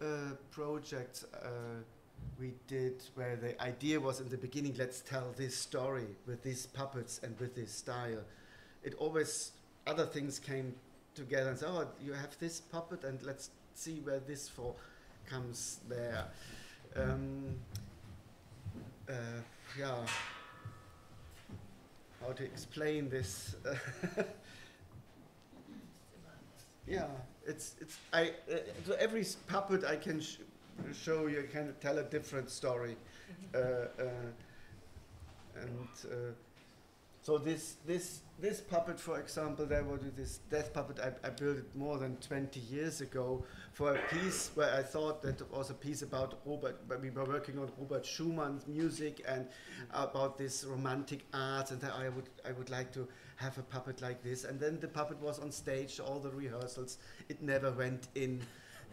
uh, projects uh, we did where the idea was in the beginning. Let's tell this story with these puppets and with this style. It always. Other things came together and said, oh, you have this puppet, and let's see where this for comes there. Um, uh, yeah, how to explain this? Yeah, it's it's I. Uh, so every puppet I can sh show you can tell a different story, uh, uh, and. Uh, So this this this puppet, for example, there was this death puppet I, I built it more than twenty years ago for a piece where I thought that it was a piece about Robert. We were working on Robert Schumann's music and about this romantic art, and I would I would like to have a puppet like this. And then the puppet was on stage, all the rehearsals, it never went in.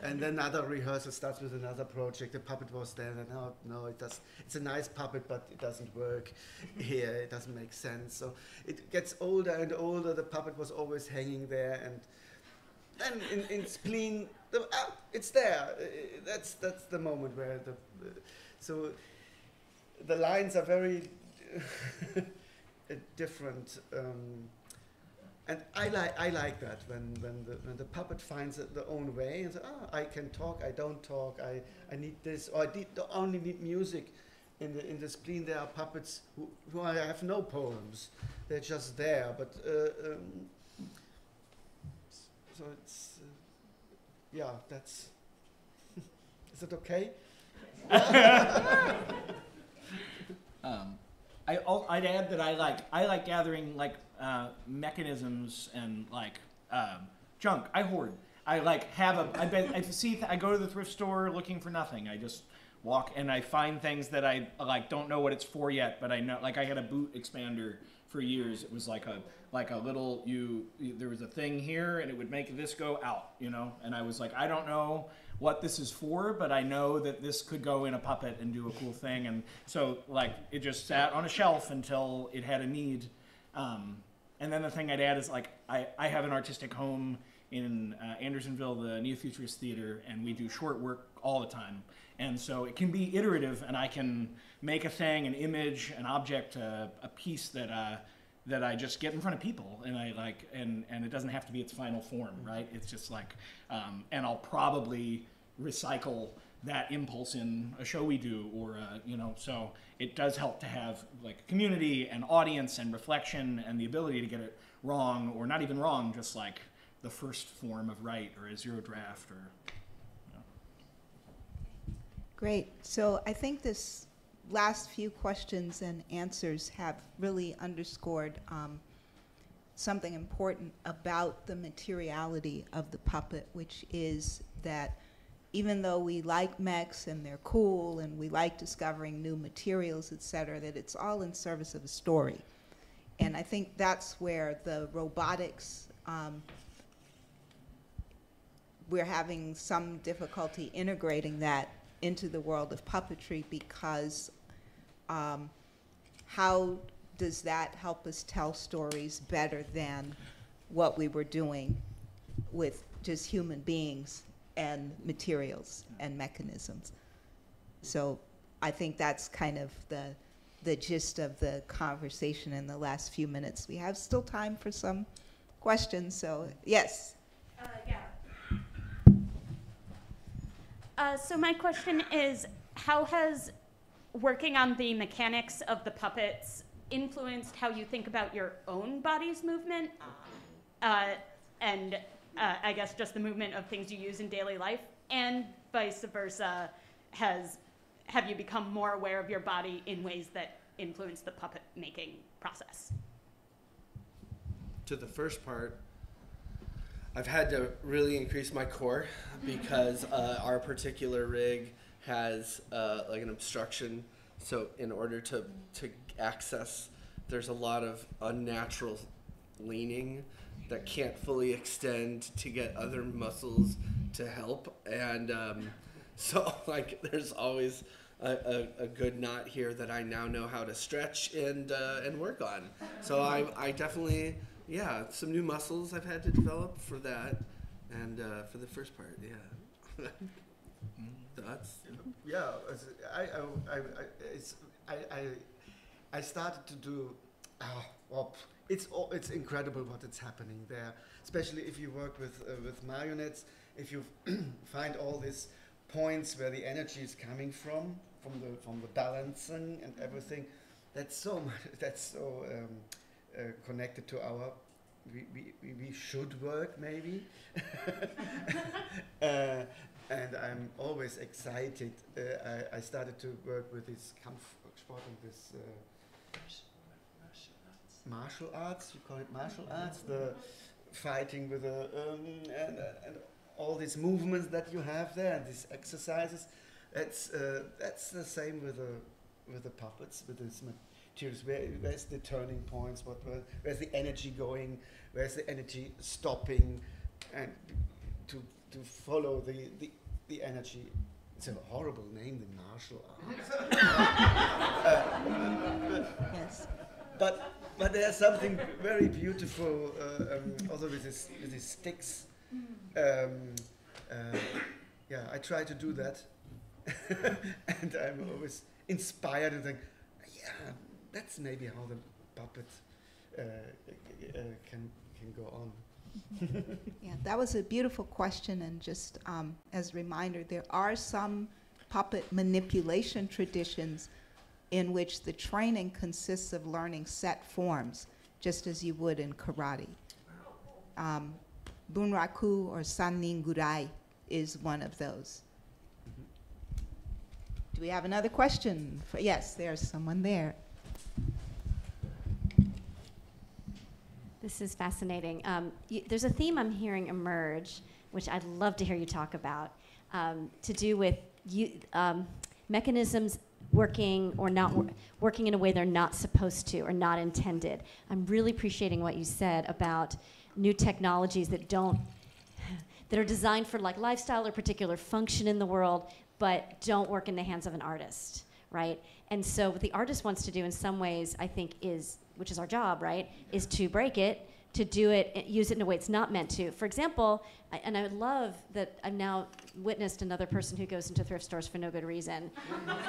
And then another rehearsal starts with another project. The puppet was there, and oh, no, it does. It's a nice puppet, but it doesn't work here. It doesn't make sense. So it gets older and older. The puppet was always hanging there, and then in, in Spleen, the, ah, it's there. Uh, that's that's the moment where the uh, so the lines are very different. Um, And I like I like that when when the, when the puppet finds it their own way and says, ah, I can talk, I don't talk, I I need this, or I need, only need music. In the in the Spleen there are puppets who who I have no poems, they're just there. But uh, um, so it's uh, yeah, that's is it okay? um. I, I'd add that I like I like gathering like uh, mechanisms and like um, junk. I hoard. I like have a. I, bet, I see. Th I go to the thrift store looking for nothing. I just walk and I find things that I like. Don't know what it's for yet, but I know. Like I had a boot expander for years. It was like a like a little you. There was a thing here, and it would make this go out. You know, and I was like, I don't know what this is for, but I know that this could go in a puppet and do a cool thing. And so like it just sat on a shelf until it had a need. Um, and then the thing I'd add is like, I, I have an artistic home in uh, Andersonville, the Neo-Futurist Theater, and we do short work all the time. And so it can be iterative, and I can make a thing, an image, an object, uh, a piece that uh, that I just get in front of people, and I like, and and it doesn't have to be its final form, right? It's just like, um, and I'll probably recycle that impulse in a show we do, or uh, you know. So it does help to have like community and audience and reflection and the ability to get it wrong, or not even wrong, just like the first form of right or a zero draft or. You know. Great. So I think this. Last few questions and answers have really underscored um, something important about the materiality of the puppet, which is that even though we like mechs and they're cool and we like discovering new materials, et cetera, that it's all in service of a story. And I think that's where the robotics, um, we're having some difficulty integrating that into the world of puppetry, because um, how does that help us tell stories better than what we were doing with just human beings and materials and mechanisms? So I think that's kind of the, the gist of the conversation in the last few minutes. We have still time for some questions, so yes. Uh, yeah. Uh, so my question is, how has working on the mechanics of the puppets influenced how you think about your own body's movement? Uh, and uh, I guess just the movement of things you use in daily life, and vice versa, has have you become more aware of your body in ways that influence the puppet making process? To the first part, I've had to really increase my core because uh, our particular rig has uh, like an obstruction. So in order to, to access, there's a lot of unnatural leaning that can't fully extend to get other muscles to help. And um, so like there's always a, a, a good knot here that I now know how to stretch and, uh, and work on. So I, I definitely, yeah, some new muscles I've had to develop for that, and uh, for the first part, yeah. Thoughts? Yeah, I, I, I, it's, I, I, I started to do. Oh, well, it's all, it's incredible what is happening there, especially if you work with uh, with marionettes. If you find all these points where the energy is coming from, from the from the balancing and everything, that's so much, that's so. Um, Uh, connected to our, we, we, we should work maybe. uh, and I'm always excited. Uh, I, I started to work with this Kampfsport and this uh, martial arts, you call it martial arts, the fighting with a, um, and, uh, and all these movements that you have there, and these exercises. That's, uh, that's the same with the, with the puppets, with this Where, where's the turning points? What, where, where's the energy going? Where's the energy stopping? And to to follow the the, the energy. It's a horrible name, the martial arts. uh, yes. But but there's something very beautiful. Uh, um, also with this with these sticks. Um, uh, yeah, I try to do that, and I'm always inspired and think, yeah. That's maybe how the puppet uh, uh, can can go on. Yeah, that was a beautiful question, and just um, as a reminder, there are some puppet manipulation traditions in which the training consists of learning set forms, just as you would in karate. Um, Bunraku or Sanningurai is one of those. Mm-hmm. Do we have another question? For, yes, there's someone there. This is fascinating. Um, y there's a theme I'm hearing emerge, which I'd love to hear you talk about, um, to do with you, um, mechanisms working or not wor working in a way they're not supposed to or not intended. I'm really appreciating what you said about new technologies that don't, that are designed for like lifestyle or particular function in the world, but don't work in the hands of an artist, right? And so what the artist wants to do in some ways, I think, is, which is our job, right, is to break it, to do it, use it in a way it's not meant to. For example, I, and I love that I've now witnessed another person who goes into thrift stores for no good reason,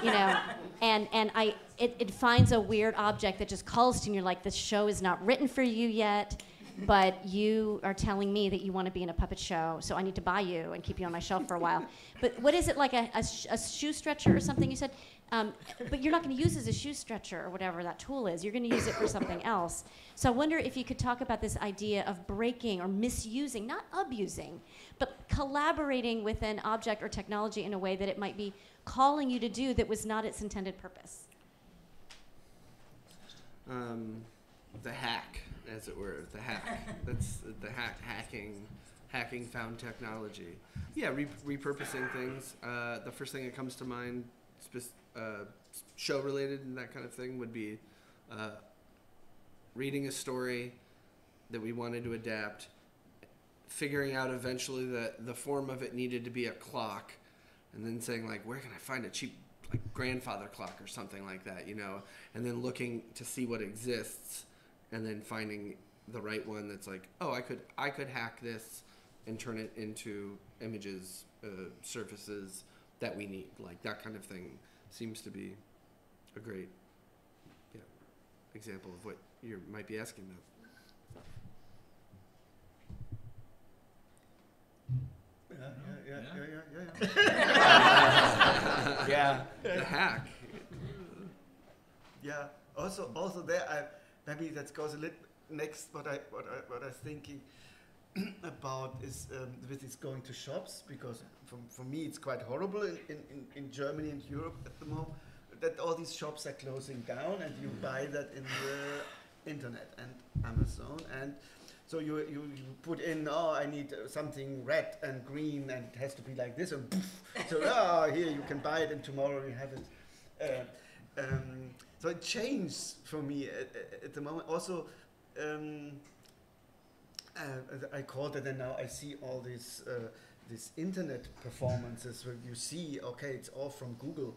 you know, and, and I, it, it finds a weird object that just calls to you, and you're like, this show is not written for you yet, but you are telling me that you want to be in a puppet show, so I need to buy you and keep you on my shelf for a while. But what is it, like a, a, sh a shoe stretcher or something you said? Um, but you're not going to use it as a shoe stretcher or whatever that tool is. You're going to use it for something else. So I wonder if you could talk about this idea of breaking or misusing, not abusing, but collaborating with an object or technology in a way that it might be calling you to do that was not its intended purpose. Um, the hack, as it were, the hack. That's the hack, hacking, hacking found technology. Yeah, re repurposing things. Uh, the first thing that comes to mind, Uh, show related and that kind of thing, would be uh, reading a story that we wanted to adapt, figuring out eventually that the form of it needed to be a clock, and then saying, like, where can I find a cheap like grandfather clock or something like that, you know, and then looking to see what exists, and then finding the right one that's like, oh, I could I could hack this and turn it into images, uh, surfaces that we need. Like, that kind of thing seems to be a great yeah, example of what you might be asking about. Yeah, yeah, yeah, yeah, yeah, yeah. yeah. yeah. The hack. Yeah. Also, also there. I, maybe that goes a little next. What I, what I, what I'm thinking about is um, with this going to shops, because for for me it's quite horrible in in, in Germany and Europe at the moment that all these shops are closing down, and you buy that in the internet and Amazon and. So you, you, you put in, oh, I need uh, something red and green, and it has to be like this, and poof. So, oh, here, you can buy it, and tomorrow you have it. Uh, um, so it changed for me at, at the moment. Also, um, uh, I called it, and now I see all these, uh, these internet performances where you see, okay, it's all from Google,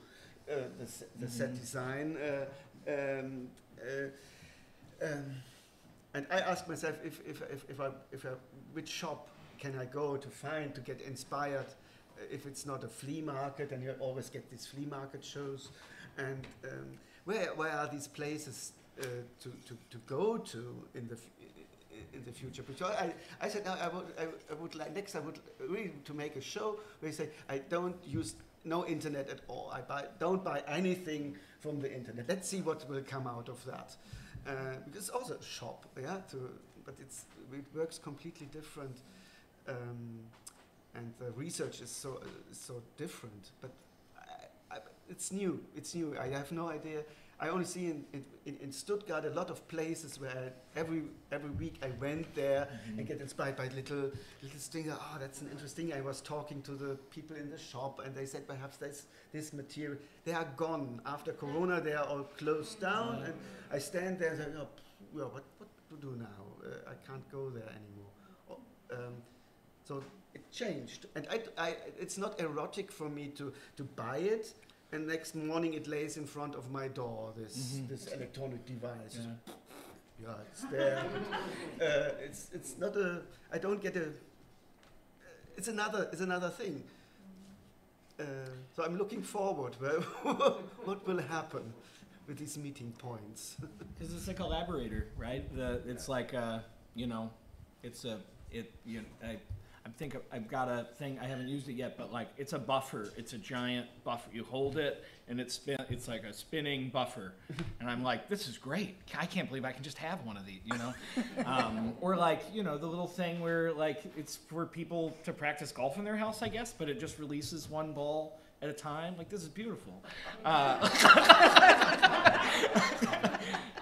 uh, the, the mm-hmm. set design. Uh, um, uh, um, And I ask myself if if if, if I if I, which shop can I go to find to get inspired? Uh, if it's not a flea market, and you always get these flea market shows, and um, where where are these places uh, to, to to go to in the f in the future? Because I I said no, I would I, I would like next I would really to make a show where you say I don't use no internet at all. I buy don't buy anything from the internet. Let's see what will come out of that. Uh, because also a shop, yeah. To, but it's it works completely different, um, and the research is so uh, so different. But I, I, it's new. It's new. I have no idea. I only see in in, in Stuttgart a lot of places where I, every every week I went there mm-hmm. and get inspired by little little things. Oh, that's an interesting. I was talking to the people in the shop, and they said perhaps that's this material. They are gone after Corona. They are all closed down, and I stand there and say, oh, well, what what to do now? Uh, I can't go there anymore. Oh, um, so it changed, and I, I it's not erotic for me to to buy it. And next morning it lays in front of my door, this mm-hmm. this electronic device. Yeah, yeah it's there. uh, it's it's not a. I don't get a. It's another it's another thing. Uh, so I'm looking forward. What will happen with these meeting points? Because it's a collaborator, right? The it's yeah. like a, you know, it's a it you know. I, I think I've got a thing, I haven't used it yet, but like it's a buffer. It's a giant buffer. You hold it and it's spin, it's like a spinning buffer. And I'm like, this is great. I can't believe I can just have one of these, you know? Um, or like, you know, the little thing where like it's for people to practice golf in their house, I guess, but it just releases one ball at a time. Like, this is beautiful. Uh,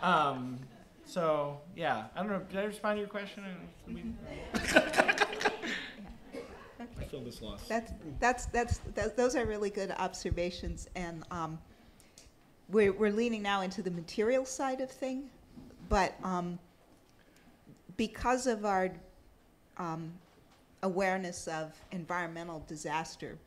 um, so, yeah. I don't know, did I respond to your question? I feel this loss. That's, that's, that's, that, those are really good observations, and um, we're, we're leaning now into the material side of thing, but um, because of our um, awareness of environmental disaster,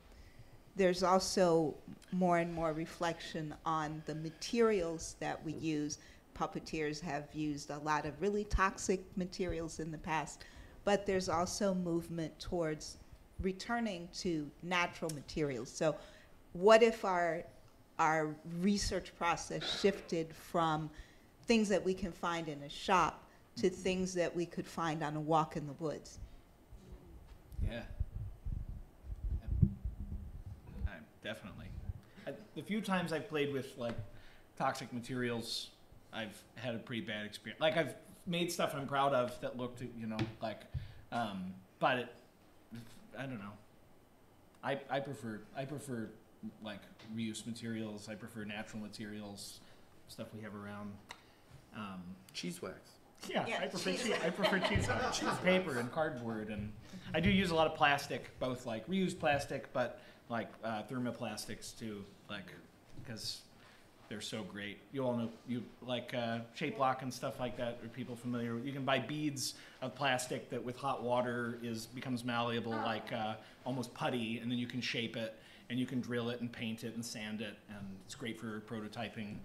there's also more and more reflection on the materials that we use. Puppeteers have used a lot of really toxic materials in the past, but there's also movement towards returning to natural materials. So what if our, our research process shifted from things that we can find in a shop to things that we could find on a walk in the woods? Yeah. I, definitely. I, the few times I've played with like toxic materials, I've had a pretty bad experience. Like, I've made stuff I'm proud of that looked, you know, like, um, but it, I don't know. I I prefer I prefer like reuse materials. I prefer natural materials, stuff we have around. Um, cheese wax. Yeah, yeah I prefer cheese. I prefer cheese wax, cheese paper, and cardboard, and I do use a lot of plastic, both like reused plastic, but like uh, thermoplastics too, like because They're so great. You all know, you like uh, Shape Lock and stuff like that. Are people familiar? You can buy beads of plastic that with hot water is becomes malleable, oh. like uh, almost putty, and then you can shape it, and you can drill it and paint it and sand it, and it's great for prototyping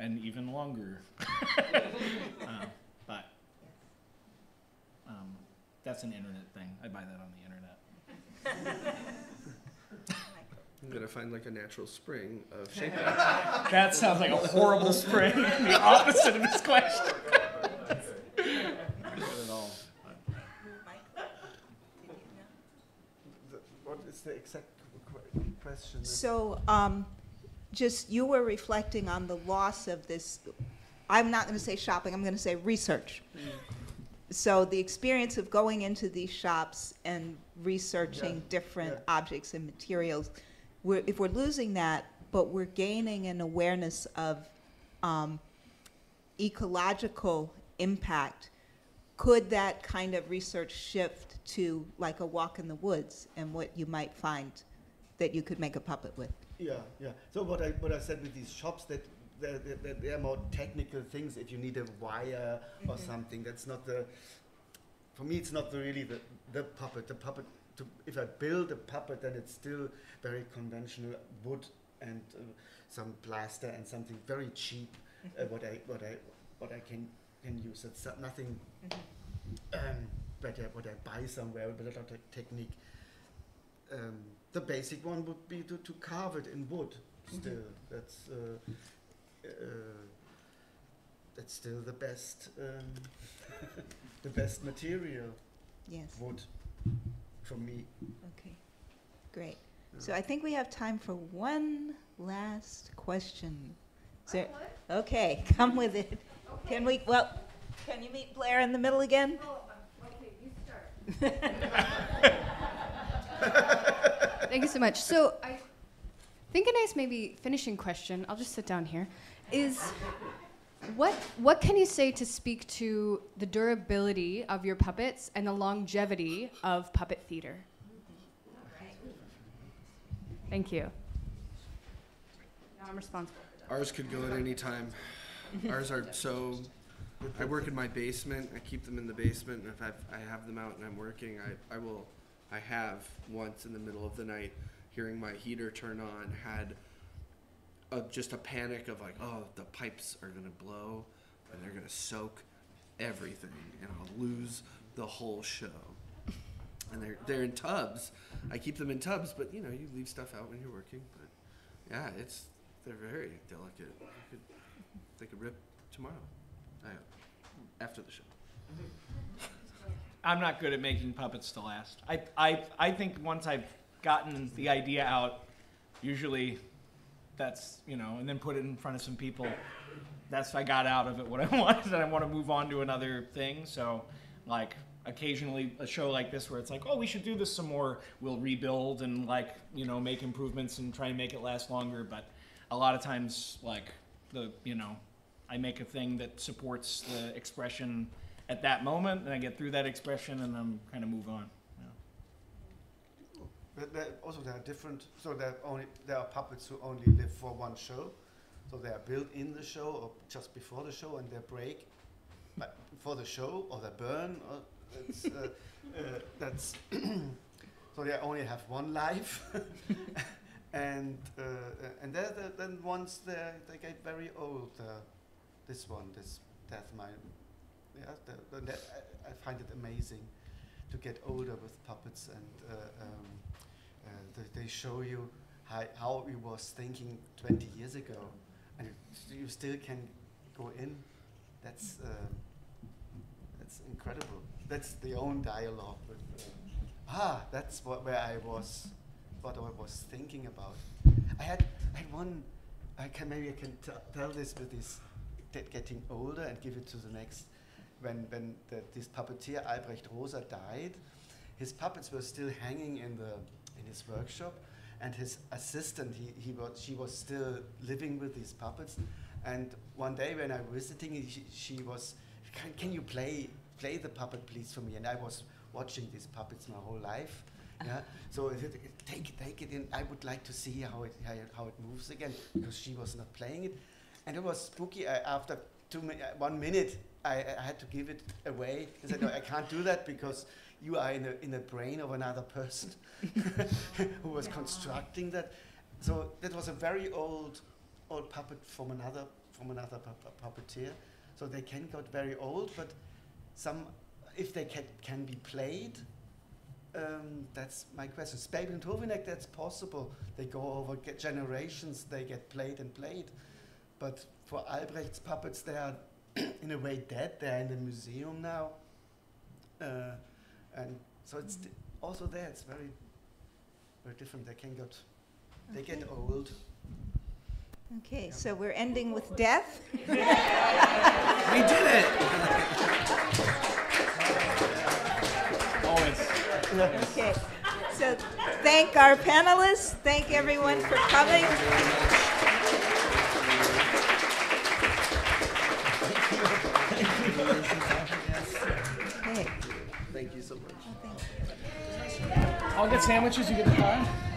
and even longer. uh, but um, that's an internet thing. I buy that on the internet. I'm gonna find like a natural spring of shape. That sounds like a horrible spring. The opposite of this question. Not at all. What is the exact question? So, um, just you were reflecting on the loss of this. I'm not going to say shopping. I'm going to say research. Mm. So the experience of going into these shops and researching yeah. different yeah. objects and materials. We're, if we're losing that, but we're gaining an awareness of um, ecological impact, could that kind of research shift to like a walk in the woods and what you might find that you could make a puppet with? Yeah, yeah. So what I, what I said with these shops, that there, there, there are more technical things. If you need a wire mm-hmm. or something, that's not the, for me it's not the, really the, the puppet. The puppet. If I build a puppet, then it's still very conventional wood and uh, some plaster and something very cheap. Uh, what I what I what I can can use. It's nothing um, better. What I buy somewhere, but a technique. Um, the basic one would be to, to carve it in wood. Still, mm-hmm. that's uh, uh, that's still the best um, the best material. Yes, wood. For me. Okay, great. Yeah. So I think we have time for one last question. Is there, okay, come with it. Okay. Can we, well, can you meet Blair in the middle again? Oh, okay, you start. Thank you so much. So I think a nice maybe finishing question, I'll just sit down here, is What what can you say to speak to the durability of your puppets and the longevity of puppet theater? Right. Thank you. Now I'm responsible. Ours could go at any time. Ours are so. I work in my basement. I keep them in the basement, and if I've, I have them out and I'm working, I I will. I have once in the middle of the night, hearing my heater turn on, had. Uh, just a panic of like, oh, the pipes are gonna blow and they're gonna soak everything and I'll lose the whole show. And they're they're in tubs. I keep them in tubs, but you know, you leave stuff out when you're working. But yeah, it's they're very delicate. You could, they could rip tomorrow, I hope, after the show. I'm not good at making puppets to last. I I I think once I've gotten the idea out, usually. That's, you know, and then put it in front of some people. That's, I got out of it what I wanted, and I want to move on to another thing. So, like, occasionally a show like this where it's like, oh, we should do this some more. We'll rebuild and, like, you know, make improvements and try and make it last longer. But a lot of times, like, the, you know, I make a thing that supports the expression at that moment, and I get through that expression, and then kind of move on. Also, there are different. So there are only there are puppets who only live for one show, so they are built in the show or just before the show, and they break, but for the show or they burn. Or that's uh, uh, that's so they only have one life, and uh, and they're, they're, then once they they get very old, uh, this one, this Death Mine, yeah, they're, they're, I find it amazing to get older with puppets and. Uh, um, Uh, they show you how, how we was thinking twenty years ago, and you still can go in. That's uh, that's incredible. That's the own dialogue. With, uh, ah, that's what where I was, what I was thinking about. I had I had one. I can maybe I can t tell this with this getting older and give it to the next. When when the, this puppeteer Albrecht Roser died, his puppets were still hanging in the. in his workshop, and his assistant, he, he was, she was still living with these puppets. And one day when I was visiting, she, she was, can, can you play play the puppet please for me? And I was watching these puppets my whole life. Yeah. So it, it, take, take it in, I would like to see how it, how it moves again, because she was not playing it. And it was spooky. I, after two mi one minute, I, I had to give it away. I said, no, I can't do that because you are in the in the brain of another person who was yeah. constructing that. So that was a very old old puppet from another from another pu puppeteer. So they can get very old, but some if they can can be played. Um, that's my question. Spejbl and Hurvínek, that's possible. They go over get generations, they get played and played. But for Albrecht's puppets, they are in a way dead. They are in the museum now. Uh, and so it's mm-hmm. also there, it's very, very different. They can get, they okay. get old. Okay, yeah. So we're ending with death. We did it! Always. Okay, so thank our panelists, thank everyone for coming. Okay. Thank you so much. Oh, I'll get sandwiches, you get the pie.